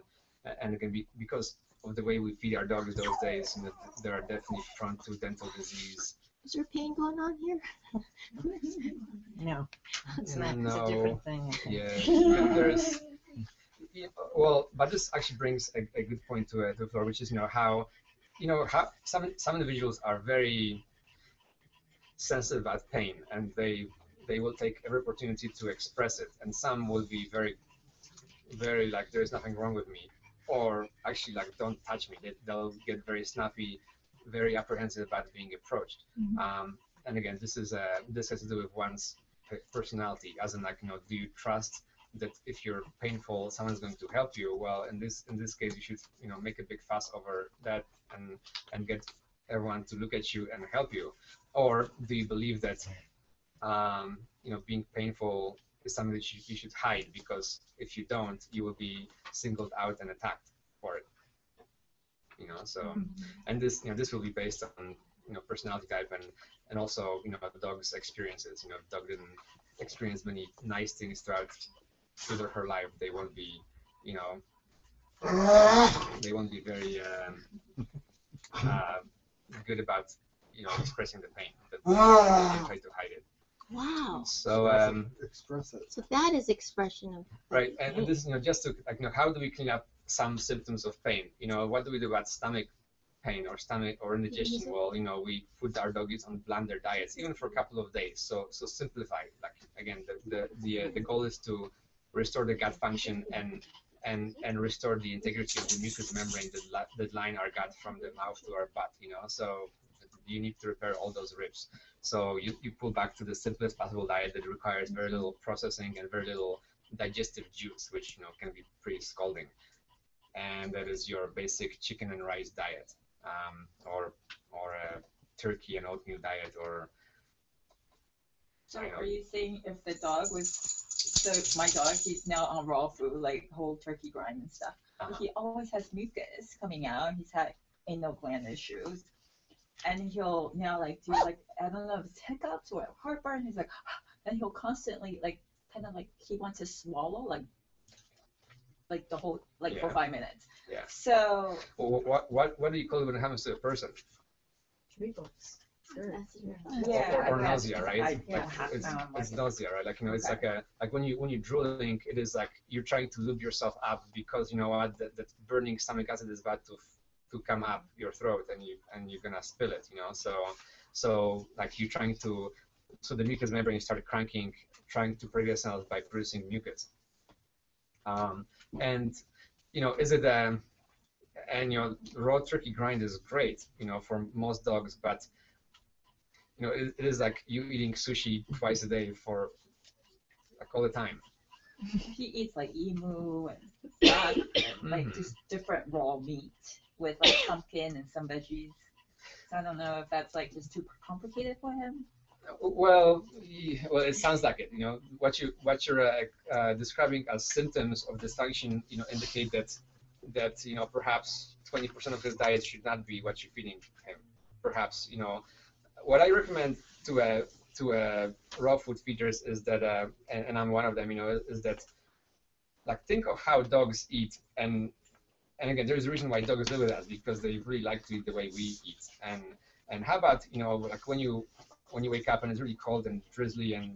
And it can be because of the way we feed our dogs those days, and they are definitely prone to dental disease. Is there pain going on here? No, it's not. No. It's a different thing. Yeah, there's. Yeah, well, but this actually brings a, a good point to uh, to the floor, which is you know how, you know how some some individuals are very sensitive at pain, and they they will take every opportunity to express it, and some will be very, very like there's nothing wrong with me. Or actually, like, don't touch me. They, they'll get very snappy, very apprehensive about being approached. Mm-hmm. um, and again, this is uh, this has to do with one's personality, as in, like, you know, do you trust that if you're painful, someone's going to help you? Well, in this in this case, you should, you know, make a big fuss over that and and get everyone to look at you and help you. Or do you believe that, um, you know, being painful is something that you, you should hide, because if you don't, you will be singled out and attacked for it. You know, so mm-hmm. and this, you know, this will be based on you know personality type and and also you know about the dog's experiences. You know, if the dog didn't experience many nice things throughout his or her life, they won't be, you know, they won't be very um, uh, good about you know expressing the pain. But they try to hide it. Wow. So um, express it. So that is expression of right, and, and this you know just to like you know how do we clean up some symptoms of pain? You know what do we do about stomach pain or stomach or indigestion? Well, you know we put our doggies on blander diets even for a couple of days. So so simplify. Like again, the the the, uh, the goal is to restore the gut function and and and restore the integrity of the mucous membrane that li that line our gut from the mouth to our butt. You know so. You need to repair all those ribs. So you, you pull back to the simplest possible diet that requires very little processing and very little digestive juice, which you know can be pretty scalding. And that is your basic chicken and rice diet, um, or or a turkey and oatmeal diet, or. So you know, are you saying if the dog was, so my dog, he's now on raw food, like whole turkey grind and stuff. Uh-huh. He always has mucus coming out. He's had anal gland issues. And he'll now like do like I don't know if it's hiccups or heartburn. He's like, and he'll constantly like kind of like he wants to swallow like like the whole, like yeah. for five minutes. Yeah. So. Well, what what what do you call it when it happens to a person? Previcox. Sure. Yeah. Or, or nausea, right? I, yeah. like yeah. It's, it's nausea, right? Like you know, it's okay. like a like when you when you drooling, it is like you're trying to lube yourself up because you know what that, that burning stomach acid is about to to come up your throat and you and you're gonna spill it, you know. So so like you're trying to. So the mucous membrane started cranking, trying to prevent cells by producing mucus. Um, and you know, is it a? And you know, raw turkey grind is great, you know, for most dogs. But you know, it, it is like you eating sushi twice a day for like all the time. He eats like emu and duck and like just different raw meat with like pumpkin and some veggies. So I don't know if that's like just too complicated for him. Well, well, it sounds like it. You know, what you what you're uh, uh, describing as symptoms of dysfunction, you know, indicate that that you know perhaps twenty percent of his diet should not be what you're feeding him. Perhaps you know, what I recommend to a to a raw food feeders is that, uh, and, and I'm one of them. You know, is that like think of how dogs eat, and and again, there's a reason why dogs live with us because they really like to eat the way we eat. And and how about you know like when you When you wake up and it's really cold and drizzly, and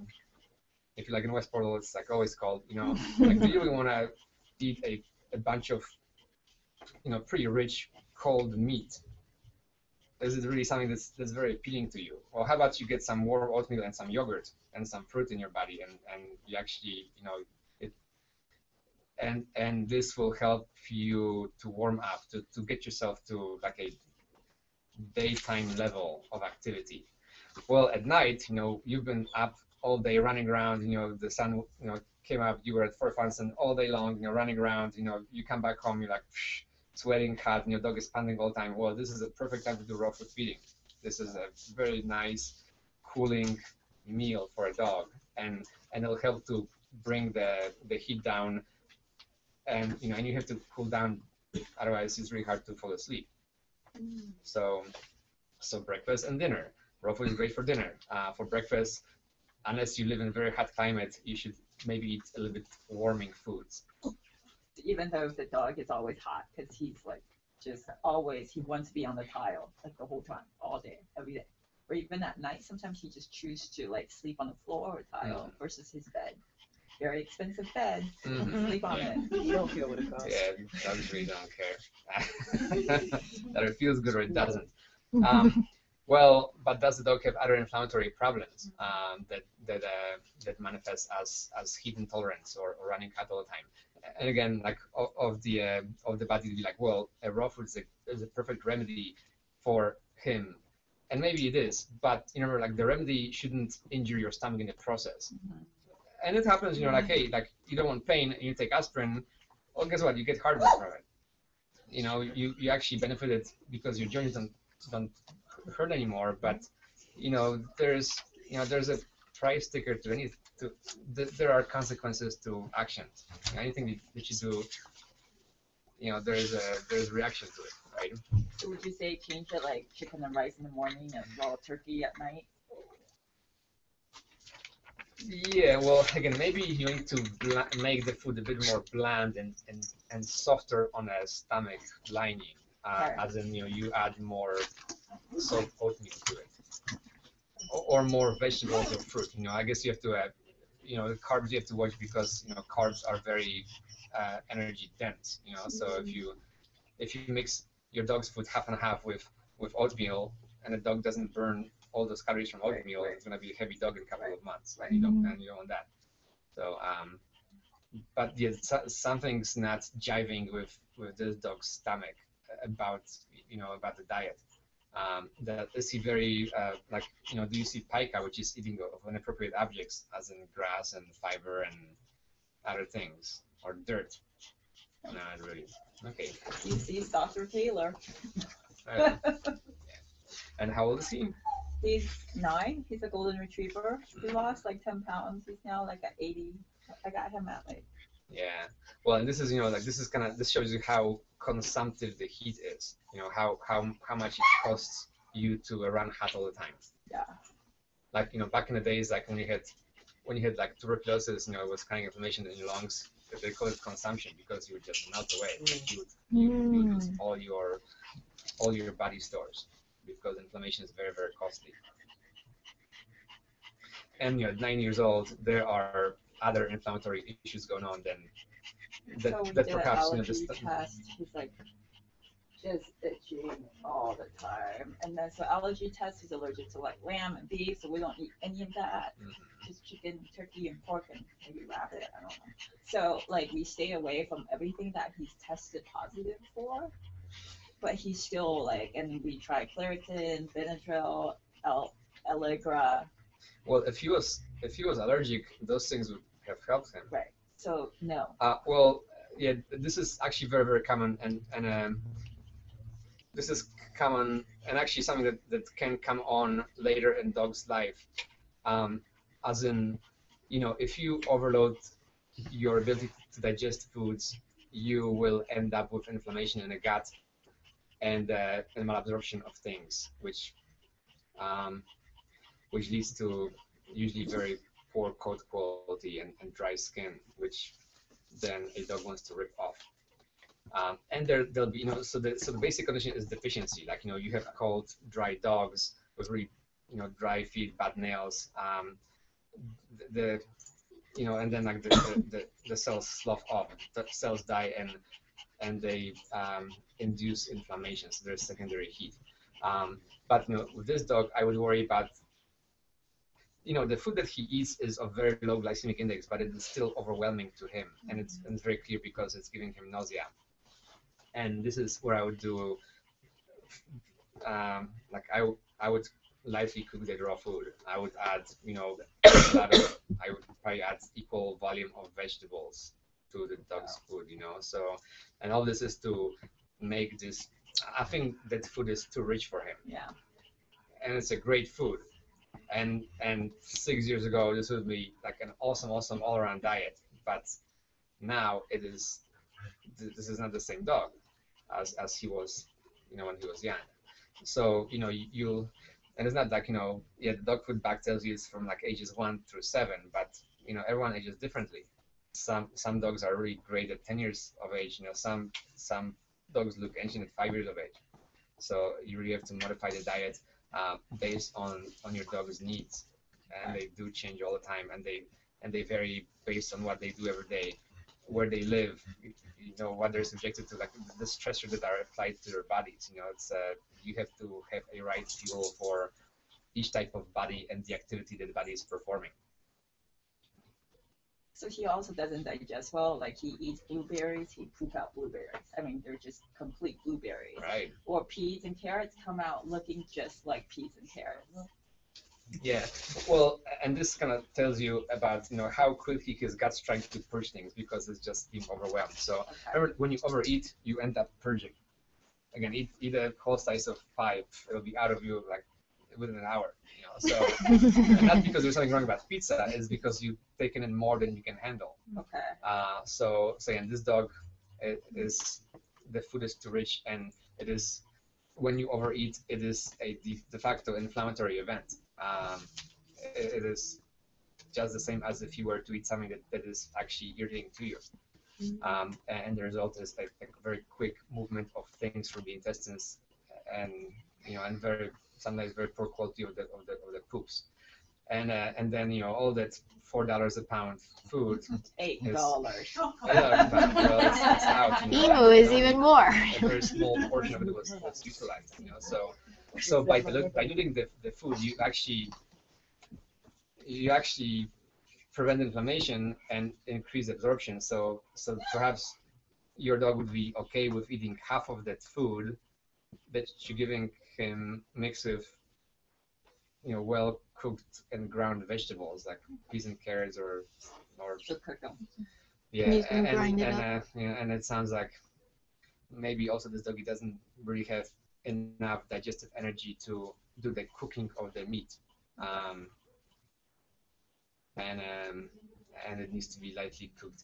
if you're like in West Portal, it's like always cold, you know. Like, do you really want to eat a, a bunch of, you know, pretty rich cold meat? Is it really something that's that's very appealing to you? Or how about you get some warm oatmeal and some yogurt and some fruit in your body, and and you actually, you know, it, and and this will help you to warm up, to to get yourself to like a daytime level of activity. Well, at night, you know, you've been up all day running around. You know, the sun, you know, came up. You were at Fort Funston all day long, you know, running around. You know, you come back home, you're like psh, sweating hot, and your dog is panting all the time. Well, this is the perfect time to do raw food feeding. This is a very nice, cooling meal for a dog, and and it'll help to bring the the heat down. And you know, and you have to cool down, otherwise it's really hard to fall asleep. Mm. So, so breakfast and dinner. Raw food is great for dinner. Uh, for breakfast, unless you live in a very hot climate, you should maybe eat a little bit warming foods. Even though the dog is always hot, because he's like just always, he wants to be on the tile like the whole time, all day, every day. Or even at night, sometimes he just chooses to like sleep on the floor or tile mm-hmm. versus his bed. Very expensive bed. Mm-hmm. Sleep on yeah. it. You don't feel what it costs. Yeah, dogs really don't care. That it feels good or it doesn't. Um, Well, but does the dog have other inflammatory problems um, that that uh, that manifest as as heat intolerance or, or running hot all the time? And again, like of, of the uh, of the body, to be like, well, a raw food is a, is a perfect remedy for him, and maybe it is. But you know, like the remedy shouldn't injure your stomach in the process. Mm-hmm. And it happens, you know, like hey, like you don't want pain, and you take aspirin. Well, guess what? You get heartburn from it. You know, you you actually benefited because your joints don't don't. hurt anymore, but you know there's you know there's a price ticker to any to th there are consequences to actions. You know, anything that you do, you know there's a there's a reaction to it, right? So would you say change it like chicken and rice in the morning and raw turkey at night? Yeah, well again maybe you need to make the food a bit more bland and and, and softer on a stomach lining. Uh, as in, you know, you add more salt oatmeal to it, or, or more vegetables or fruit. You know, I guess you have to, uh, you know, carbs you have to watch because you know carbs are very uh, energy dense. You know, so if you if you mix your dog's food half and half with with oatmeal, and the dog doesn't burn all those calories from oatmeal, right, right. it's gonna be a heavy dog in a couple right. of months, right? You don't and you don't want that. So, um, but yeah, so, something's not jiving with with this dog's stomach. About you know about the diet. Um, that is he very uh, like you know do you see pica, which is eating of inappropriate objects, as in grass and fiber and other things, or dirt? No, not really. Okay. You see Doctor Taylor. Uh, yeah. And how old is he? He's nine. He's a golden retriever. He lost like ten pounds. He's now like at eighty. I got him at like. Yeah, well, and this is you know like this is kind of this shows you how consumptive the heat is. You know how how how much it costs you to run hot all the time. Yeah. Like you know back in the days, like when you had when you had like tuberculosis, you know it was kind of inflammation in your lungs. they call it consumption because you would just melt away. Mm. You would you lose all your all your body stores because inflammation is very, very costly. And you know, at nine years old, there are other inflammatory issues going on than that. So that perhaps you know, this test. He's like just itching all the time, and then so allergy test. He's allergic to like lamb and beef, so we don't eat any of that. Mm-hmm. Just chicken, turkey, and pork, and maybe rabbit. I don't know. So like we stay away from everything that he's tested positive for, but he's still like, and we try Claritin, Benadryl, El Allegra. Well, if he was if he was allergic, those things would have helped him. Right. So no. Uh, well, yeah. This is actually very very common, and and um, this is common, and actually something that that can come on later in dog's life, um, as in, you know, if you overload your ability to digest foods, you will end up with inflammation in the gut, and uh, and malabsorption of things, which. Um, which leads to usually very poor coat quality and, and dry skin, which then a dog wants to rip off. Um, and there, there'll be, you know, so the so the basic condition is deficiency. Like, you know, you have cold, dry dogs with really, you know, dry feet, bad nails. Um, the, you know, and then like the the, the, the cells slough off, the cells die, and and they um, induce inflammation. So there's secondary heat. Um, but you know, with this dog, I would worry about. You know, the food that he eats is of very low glycemic index, but it is still overwhelming to him, mm-hmm. and, it's, and it's very clear because it's giving him nausea. And this is where I would do, um, like I, I would lightly cook the raw food. I would add, you know, a lot of, I would probably add equal volume of vegetables to the dog's wow. food, you know. So, and all this is to make this. I think that food is too rich for him. Yeah. And it's a great food. And and six years ago, this would be like an awesome, awesome all-around diet. But now it is. Th this is not the same dog as as he was, you know, when he was young. So you know you, you'll, and it's not like you know, yeah, the dog food bag tells you it's from like ages one through seven. But you know, everyone ages differently. Some some dogs are really great at ten years of age. You know, some some dogs look ancient at five years of age. So you really have to modify the diet. Uh, based on, on your dog's needs, and they do change all the time, and they and they vary based on what they do every day, where they live, you know, what they're subjected to, like the stressors that are applied to their bodies. You know, it's uh, you have to have a right fuel for each type of body and the activity that the body is performing. So he also doesn't digest well. Like he eats blueberries, he poop out blueberries. I mean, they're just complete blueberries. Right. Or peas and carrots come out looking just like peas and carrots. Yeah. Well, and this kind of tells you about you know how quickly his gut's trying to purge things because it's just being overwhelmed. So okay. Remember, when you overeat, you end up purging. Again, eat eat a whole slice of five. It'll be out of you like. Within an hour, you know. So not because there's something wrong about pizza, is because you've taken in more than you can handle. Okay. Uh, so, so again, this dog it is the food is too rich, and it is when you overeat, it is a de, de facto inflammatory event. Um, it, it is just the same as if you were to eat something that, that is actually irritating to you. Mm-hmm. um, and the result is a, a very quick movement of things from the intestines, and you know, and very sometimes very poor quality of the of the of the poops, and uh, and then you know all that four dollars a pound food. Eight dollars. Well, you know, is even know, more. A very small portion of it was, was utilized. You know, so so by the, by doing the the food, you actually you actually prevent inflammation and increase absorption. So so perhaps your dog would be okay with eating half of that food that you're giving. Can mix with, you know, well cooked and ground vegetables like peas and carrots, or or yeah, and and, and, uh, yeah, and it sounds like maybe also this doggy doesn't really have enough digestive energy to do the cooking of the meat, um, and um, and it needs to be lightly cooked.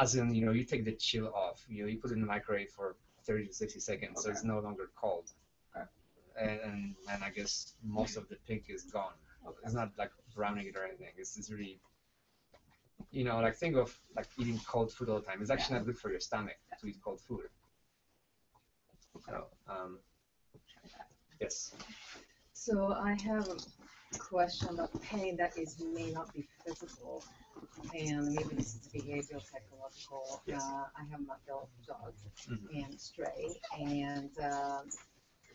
As in, you know, you take the chill off. You know, you put it in the microwave for thirty to sixty seconds, okay. So it's no longer cold. And, and I guess most of the pink is gone. It's not like browning it or anything. It's, it's really you know, like think of like eating cold food all the time. It's actually not good for your stomach to eat cold food. So, um, yes. So I have a question about pain that is may not be physical, and maybe this is behavioral, psychological. Yes. Uh, I have my dog, mm-hmm. and stray, and uh,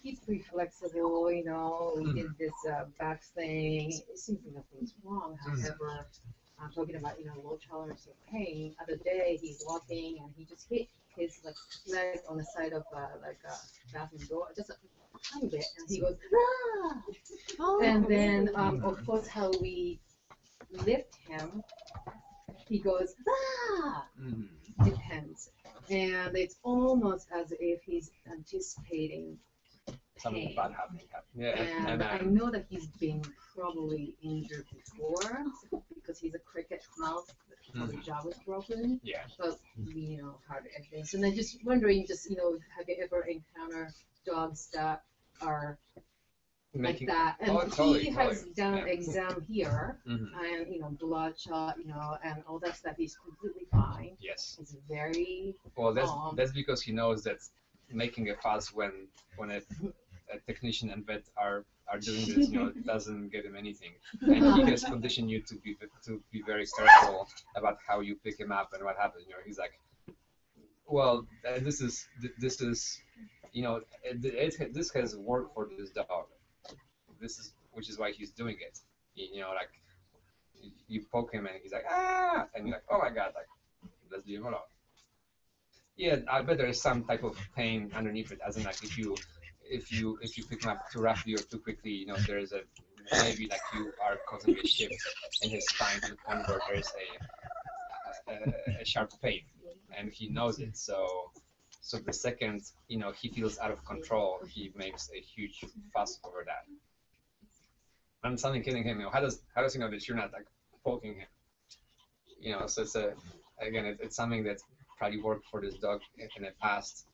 he's pretty flexible. You know, we mm-hmm. did this uh, back thing. It seems like nothing's wrong. Mm-hmm. However, I'm talking about, you know, low tolerance of pain. Other day he's walking and he just hit his like leg on the side of uh, like a bathroom door, just a tiny bit, and he goes ah! Oh. And then um, of course how we lift him, he goes ah! Mm. Depends, and it's almost as if he's anticipating something bad happening. Yeah, and, and I, I know that he's been probably injured before because he's a cricket mouth. Mm-hmm. The jaw was broken. Yeah. But you know, hard everything. So I'm just wondering, just you know, have you ever encountered dogs that are making like that? And oh, totally, he has totally. done yeah. exam here, mm-hmm. and you know, bloodshot, you know, and all that stuff. He's completely fine. Yes. He's very well. That's calm. That's because he knows that making a fuss when when it. A technician and vet are are doing this, you know, it doesn't get him anything, and he has conditioned you to be to be very careful about how you pick him up and what happens. You know, he's like, well, uh, this is this is, you know, it, it, this has worked for this dog. This is which is why he's doing it. You know, like you poke him and he's like ah, and you're like oh my god, like let's leave him alone. Yeah, I bet there is some type of pain underneath it, as in like if you. If you if you pick him up too roughly or too quickly, you know there is a maybe like you are causing a shift in his spine to the point where there is a, a a sharp pain, and he knows it. So so the second you know he feels out of control, he makes a huge fuss over that. I'm suddenly kidding him. You know, how does how does he know that you're not like poking him? You know, so it's a again it, it's something that probably worked for this dog in the past.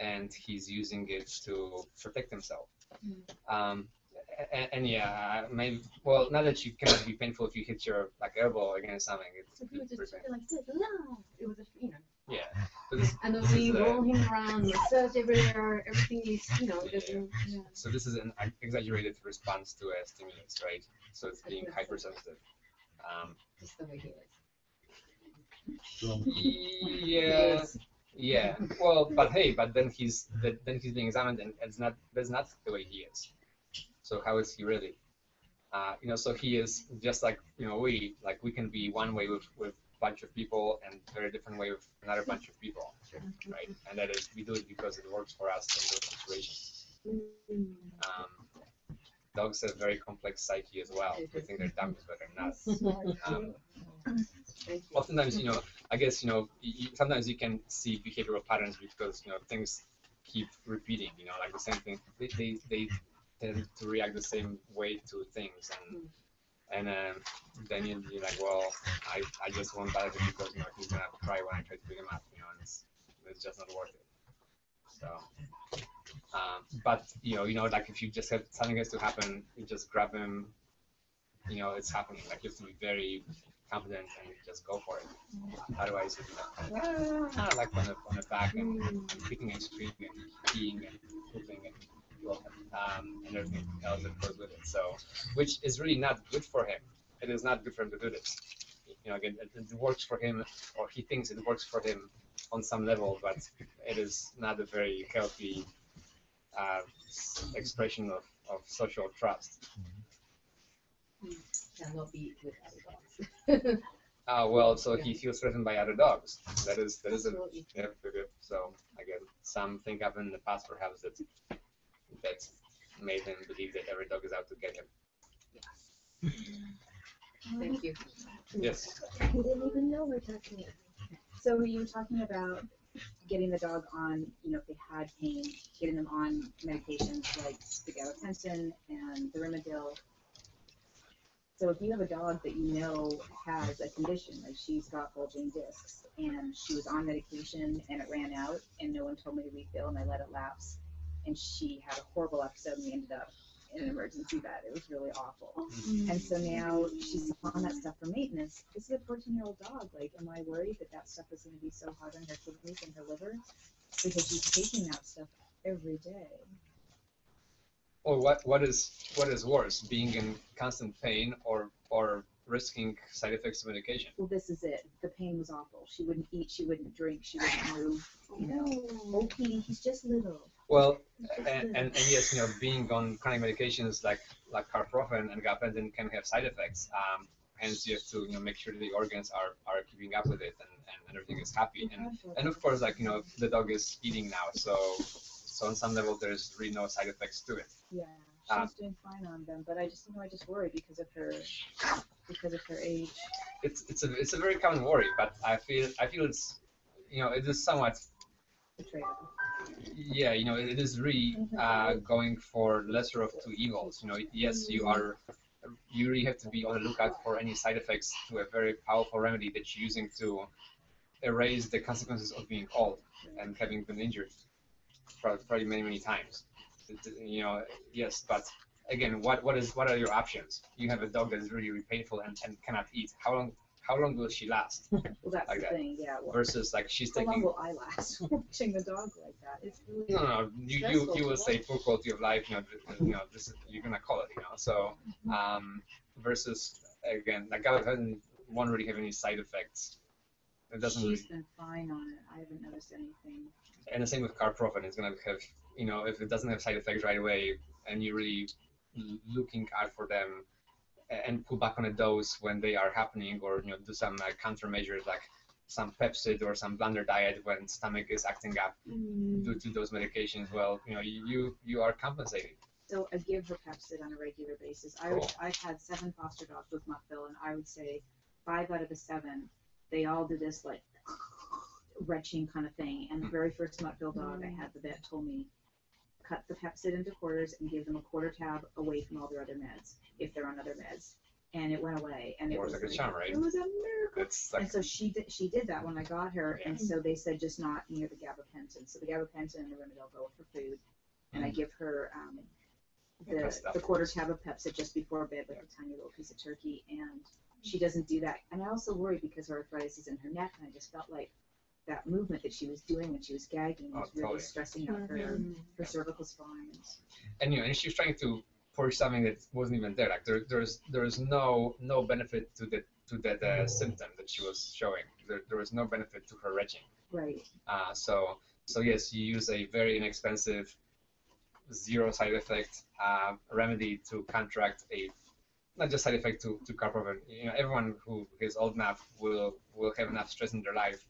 And he's using it to protect himself. Mm. Um, and, and yeah, maybe. Well, not that you cannot be painful if you hit your like elbow against something. It's so he would just like this. No, it was a you know. Yeah. So this, and then we roll him around, massage everywhere. Everything is you know. Yeah. Yeah. So this is an exaggerated response to a stimulus, right? So it's being hypersensitive. Um, just the way he is. Yeah. Yeah, well, but hey, but then he's then he's being examined, and it's not that's not the way he is. So how is he really? Uh, you know, so he is just like you know we like we can be one way with with a bunch of people and very different way with another bunch of people, right? And that is we do it because it works for us in those situations. Um, dogs have very complex psyche as well. They think they're dumb, but they're nuts. Um, Oftentimes, you know, I guess, you know, sometimes you can see behavioral patterns because, you know, things keep repeating, you know, like the same thing. They, they, they tend to react the same way to things. And and um, then you'll be like, well, I, I just won't buy it because, you know, he's going to cry when I try to pick him up, you know, and it's, it's just not worth it. So, um, but, you know, you know, like if you just have something has to happen, you just grab him, you know, it's happening. Like you have to be very... confident and just go for it. Otherwise, you know, like on the, on the back and, and kicking and screaming and peeing and pooping and, um, and everything else that goes with it. So, which is really not good for him. It is not good for him to do this. You know, again, it, it works for him, or he thinks it works for him on some level, but it is not a very healthy uh, expression of, of social trust. Cannot be with other dogs. Ah, uh, well, so yeah. he feels threatened by other dogs. That is, that is a, yeah, so again, something happened in the past, perhaps that that made him believe that every dog is out to get him. Yeah. Thank you. Yes. He didn't even know we're talking. So were you talking about getting the dog on, you know, if they had pain, getting them on medications like the gabapentin and the Rimadyl. So if you have a dog that you know has a condition, like she's got bulging discs, and she was on medication, and it ran out, and no one told me to refill, and I let it lapse, and she had a horrible episode, and we ended up in an emergency vet. It was really awful. Mm-hmm. And so now she's on that stuff for maintenance. This is a fourteen-year-old dog. Like, am I worried that that stuff is going to be so hard on her kidneys and her liver? Because she's taking that stuff every day. Or what? What is what is worse, being in constant pain or or risking side effects of medication? Well, this is it. The pain was awful. She wouldn't eat. She wouldn't drink. She wouldn't move. You know, okay, he's just little. Well, just and, little. and and yes, you know, being on chronic medications like like Carprofen and gabapentin can have side effects. Um, hence, you have to you know make sure the organs are are keeping up with it and and, and everything is happy. And and of course, like you know, the dog is eating now, so. So on some level, there's really no side effects to it. Yeah, she's um, doing fine on them, but I just you know I just worry because of her, because of her age. It's it's a it's a very common worry, but I feel I feel it's you know it is somewhat. Betrayal. Yeah, you know it, it is really uh, going for lesser of two evils. You know, yes, you are. You really have to be on the lookout for any side effects to a very powerful remedy that you're using to erase the consequences of being old and having been injured. Probably many, many times. You know, yes, but again, what what is what are your options? You have a dog that's really, really painful and, and cannot eat. How long how long will she last? Well, that's like the that. thing, yeah. Well, versus like she's how taking. How long will I last watching the dog like that? It's really no, no, you you, you will say poor quality of life. You know, you know, this is, you're gonna call it. You know, so um, versus again, like gabapentin won't really have any side effects. It doesn't. She's really... been fine on it. I haven't noticed anything. And the same with Carprofen. It's going to have, you know, if it doesn't have side effects right away, and you're really looking out for them, and pull back on a dose when they are happening, or you know, do some uh, countermeasures like some Pepsid or some blunder diet when stomach is acting up mm. due to those medications. Well, you know, you you are compensating. So I give her Pepsid on a regular basis. I cool. I've had seven foster dogs with Muttville, and I would say five out of the seven, they all do this like. Retching kind of thing, and the very first Muttville dog I had, the vet told me, cut the Pepsid into quarters and give them a quarter tab away from all their other meds, if they're on other meds, and it went away, and it was, was like a charm, right? It was a miracle. Like... And so she did, she did that when I got her, yeah. And so they said just not near the gabapentin. So the gabapentin and the Rimadyl go for food, and mm-hmm. I give her um, the, the quarter tab of Pepsid just before bed with yeah. a tiny little piece of turkey, and she doesn't do that. And I also worry because her arthritis is in her neck, and I just felt like that movement that she was doing when she was gagging was oh, really totally. stressing out her, mm-hmm. her cervical spine. And you know, and she was trying to push something that wasn't even there. Like there, there's there's no no benefit to the to that uh, oh. symptom that she was showing. There, there was no benefit to her retching. Right. Uh, so so yes, you use a very inexpensive, zero side effect uh, remedy to contract a. Not just side effect to to Carprofen. You know, everyone who is old enough will will have enough stress in their life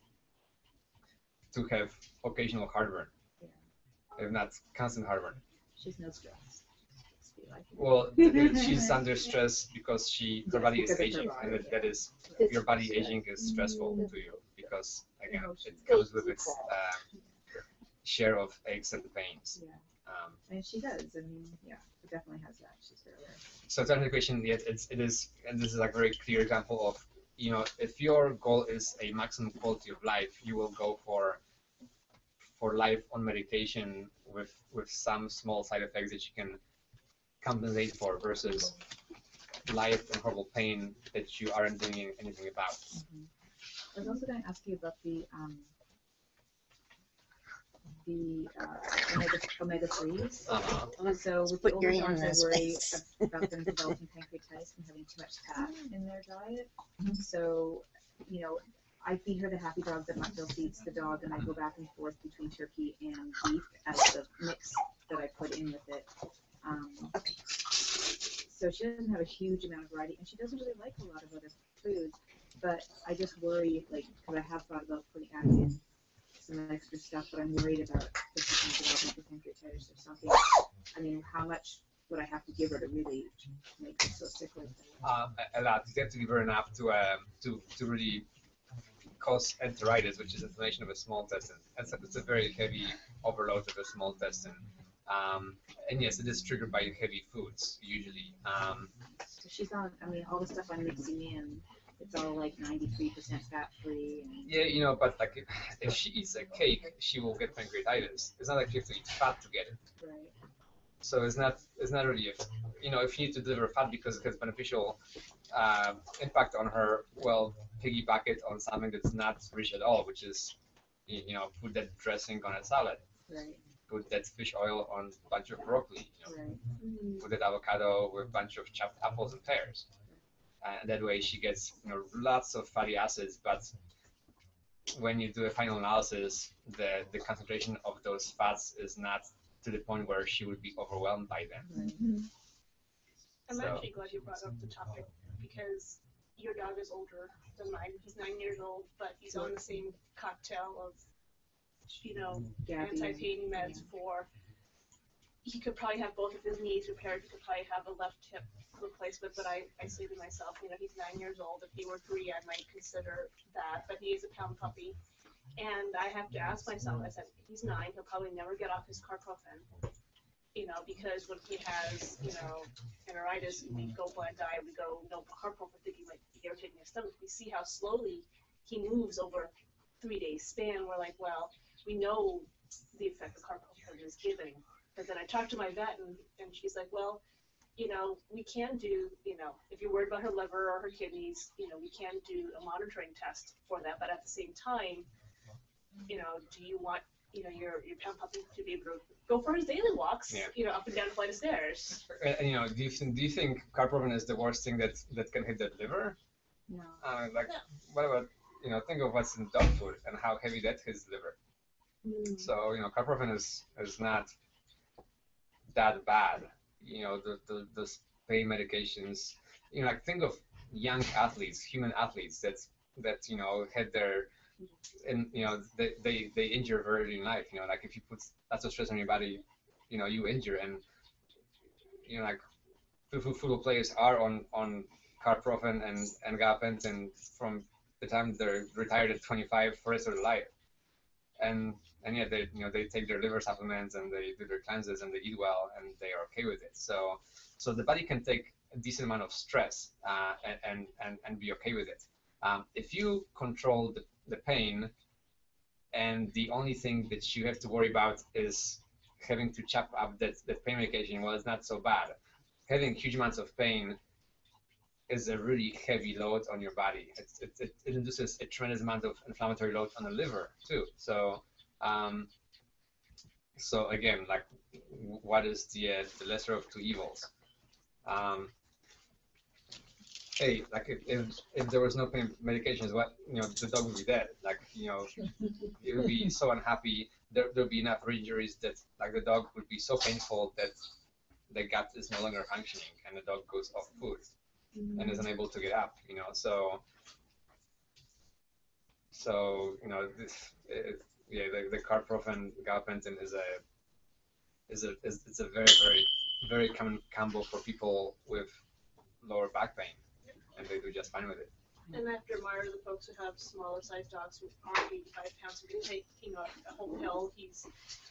to have occasional heartburn, yeah. if not constant heartburn. She's no stress. Like well, she's under stress because she her yes, body is aging, body, and yeah. that is it's your body stress. aging is stressful mm-hmm. to you because again Emotions. it goes with its um, share of aches and pains. Yeah. Um, and she does. I mean, yeah, she definitely has that. She's very aware. So to answer the question, yet it's it is, and this is like a very clear example of. You know, if your goal is a maximum quality of life, you will go for for life on medication with with some small side effects that you can compensate for, versus life and horrible pain that you aren't doing anything about. Mm-hmm. I was also going to ask you about the um, the uh, omega threes. Uh-huh. So with the older dogs, I worry about them developing pancreatitis and having too much fat in their diet. Mm-hmm. So, you know, I feed her the happy dog that Muttville feeds the dog, and I go back and forth between turkey and beef as the mix that I put in with it. Um, so she doesn't have a huge amount of variety, and she doesn't really like a lot of other foods. But I just worry, like, because I have thought about putting ads in. Some extra stuff, but I'm worried about the pancreatitis or something. I mean, how much would I have to give her to really make her so sick like that? Uh, a lot. You have to give her enough to um, to to really cause enteritis, which is inflammation of a small intestine. That's a, it's a very heavy overload of a small intestine. Um, and yes, it is triggered by heavy foods usually. Um, so she's on. I mean, all the stuff I'm mixing in. It's all like ninety-three percent fat-free. Yeah, you know, but like if, if she eats a cake, she will get pancreatitis. It's not like you have to eat fat to get it. Right. So it's not it's not really if you know if you need to deliver fat because it has beneficial uh, impact on her, well, piggyback it on something that's not rich at all, which is you know put that dressing on a salad, right. Put that fish oil on a bunch of broccoli, you know, right. Mm-hmm. Put that avocado with a bunch of chopped apples and pears, and that way she gets you know lots of fatty acids, but when you do a final analysis, the, the concentration of those fats is not to the point where she would be overwhelmed by them. Mm-hmm. I'm so. actually glad you brought up the topic because your dog is older than mine. He's nine years old, but he's on the same cocktail of, you know, anti-pain meds for... He could probably have both of his knees repaired. He could probably have a left hip replacement, but I, I say to myself, you know, he's nine years old. If he were three, I might consider that, but he is a pound puppy. And I have to ask myself, I said, he's nine, he'll probably never get off his Carprofen, you know, because when he has, you know, enteritis, we go blind eye, we go, no, Carprofen, thinking like irritating his stomach. We see how slowly he moves over a three day span. We're like, well, we know the effect of Carprofen is giving. But then I talked to my vet, and, and she's like, well, you know, we can do, you know, if you're worried about her liver or her kidneys, you know, we can do a monitoring test for that. But at the same time, you know, do you want, you know, your, your pound puppy to be able to go for his daily walks, yeah. you know, up and down a flight of stairs? And, and, you know, do you, th do you think carprofen is the worst thing that, that can hit the liver? No. Uh, like, no. What about, you know, think of what's in dog food and how heavy that hits the liver. Mm. So, you know, carprofen is, is not... that bad, you know, the, the, those pain medications, you know, like think of young athletes, human athletes that, that you know, had their, and, you know, they, they, they injure early in life, you know, like if you put lots of stress on your body, you know, you injure, and, you know, like football players are on, on Carprofen and, and gabapentin from the time they're retired at twenty-five for the rest of their life. And, and yeah, they, you know, they take their liver supplements and they do their cleanses and they eat well and they are okay with it. So, so the body can take a decent amount of stress uh, and, and, and be okay with it. Um, if you control the, the pain and the only thing that you have to worry about is having to chop up that, that pain medication, well, it's not so bad. Having huge amounts of pain is a really heavy load on your body. It, it, it, it induces a tremendous amount of inflammatory load on the liver too. So, um, so again, like, what is the uh, the lesser of two evils? Um, hey, like if, if if there was no pain medications, what you know, the dog would be dead. Like you know, it would be so unhappy. There there'd be enough injuries that like the dog would be so painful that the gut is no longer functioning and the dog goes off food. And is unable to get up, you know. So, so you know, this, it, yeah, the, the carprofen gabapentin is a, is a, is it's a very, very, very common combo for people with lower back pain, and they do just fine with it. And after Meyer, the folks who have smaller sized dogs who aren't eighty-five pounds, who can take, you know, a whole pill. He's,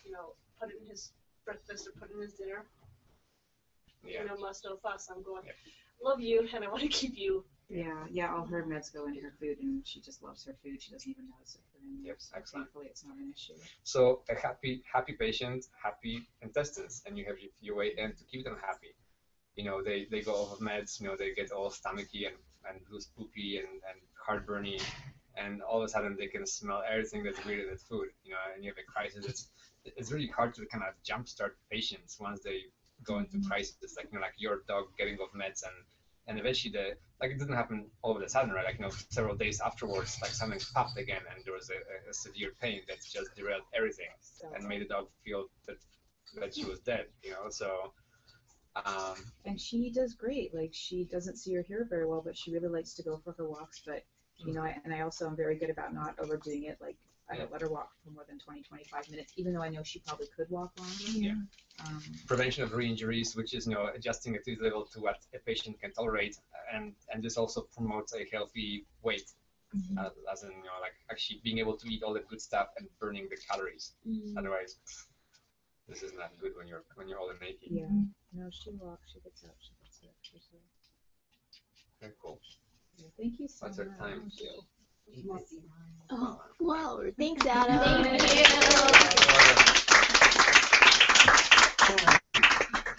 you know, put it in his breakfast or put it in his dinner. Yeah. You know, must no fuss. I'm going. Yeah. Love you, and I want to keep you. Yeah, yeah. All her meds go into her food, and she just loves her food. She doesn't even notice it. Yep, so excellent. Thankfully, it's not an issue. So a happy, happy patient, happy intestines, and you have your way in to keep them happy. You know, they they go off of meds. You know, they get all stomachy and and loose poopy and and heartburny, and all of a sudden they can smell everything that's weird in that food. You know, and you have a crisis. It's it's really hard to kind of jumpstart patients once they go into crisis, like you know, like your dog getting off meds, and and eventually the like it didn't happen all of a sudden, right? Like you know, several days afterwards, like something popped again, and there was a, a severe pain that just derailed everything and made the dog feel that that she was dead, you know. So. Um, and she does great. Like she doesn't see or hear very well, but she really likes to go for her walks. But you know, I, and I also am very good about not overdoing it. Like I don't let her walk for more than twenty, twenty-five minutes, even though I know she probably could walk longer. Yeah. Um, Prevention of re-injuries, which is you know adjusting activity level to what a patient can tolerate, and and this also promotes a healthy weight, mm-hmm. uh, as in you know like actually being able to eat all the good stuff and burning the calories. Mm-hmm. Otherwise, this is not good when you're when you're old and naked. Yeah. No, she walks. She gets up. She gets up. She's sure. Very cool. Yeah, thank you so much. What's our time? Jill? Oh, wow, thanks, Adam. Thank you.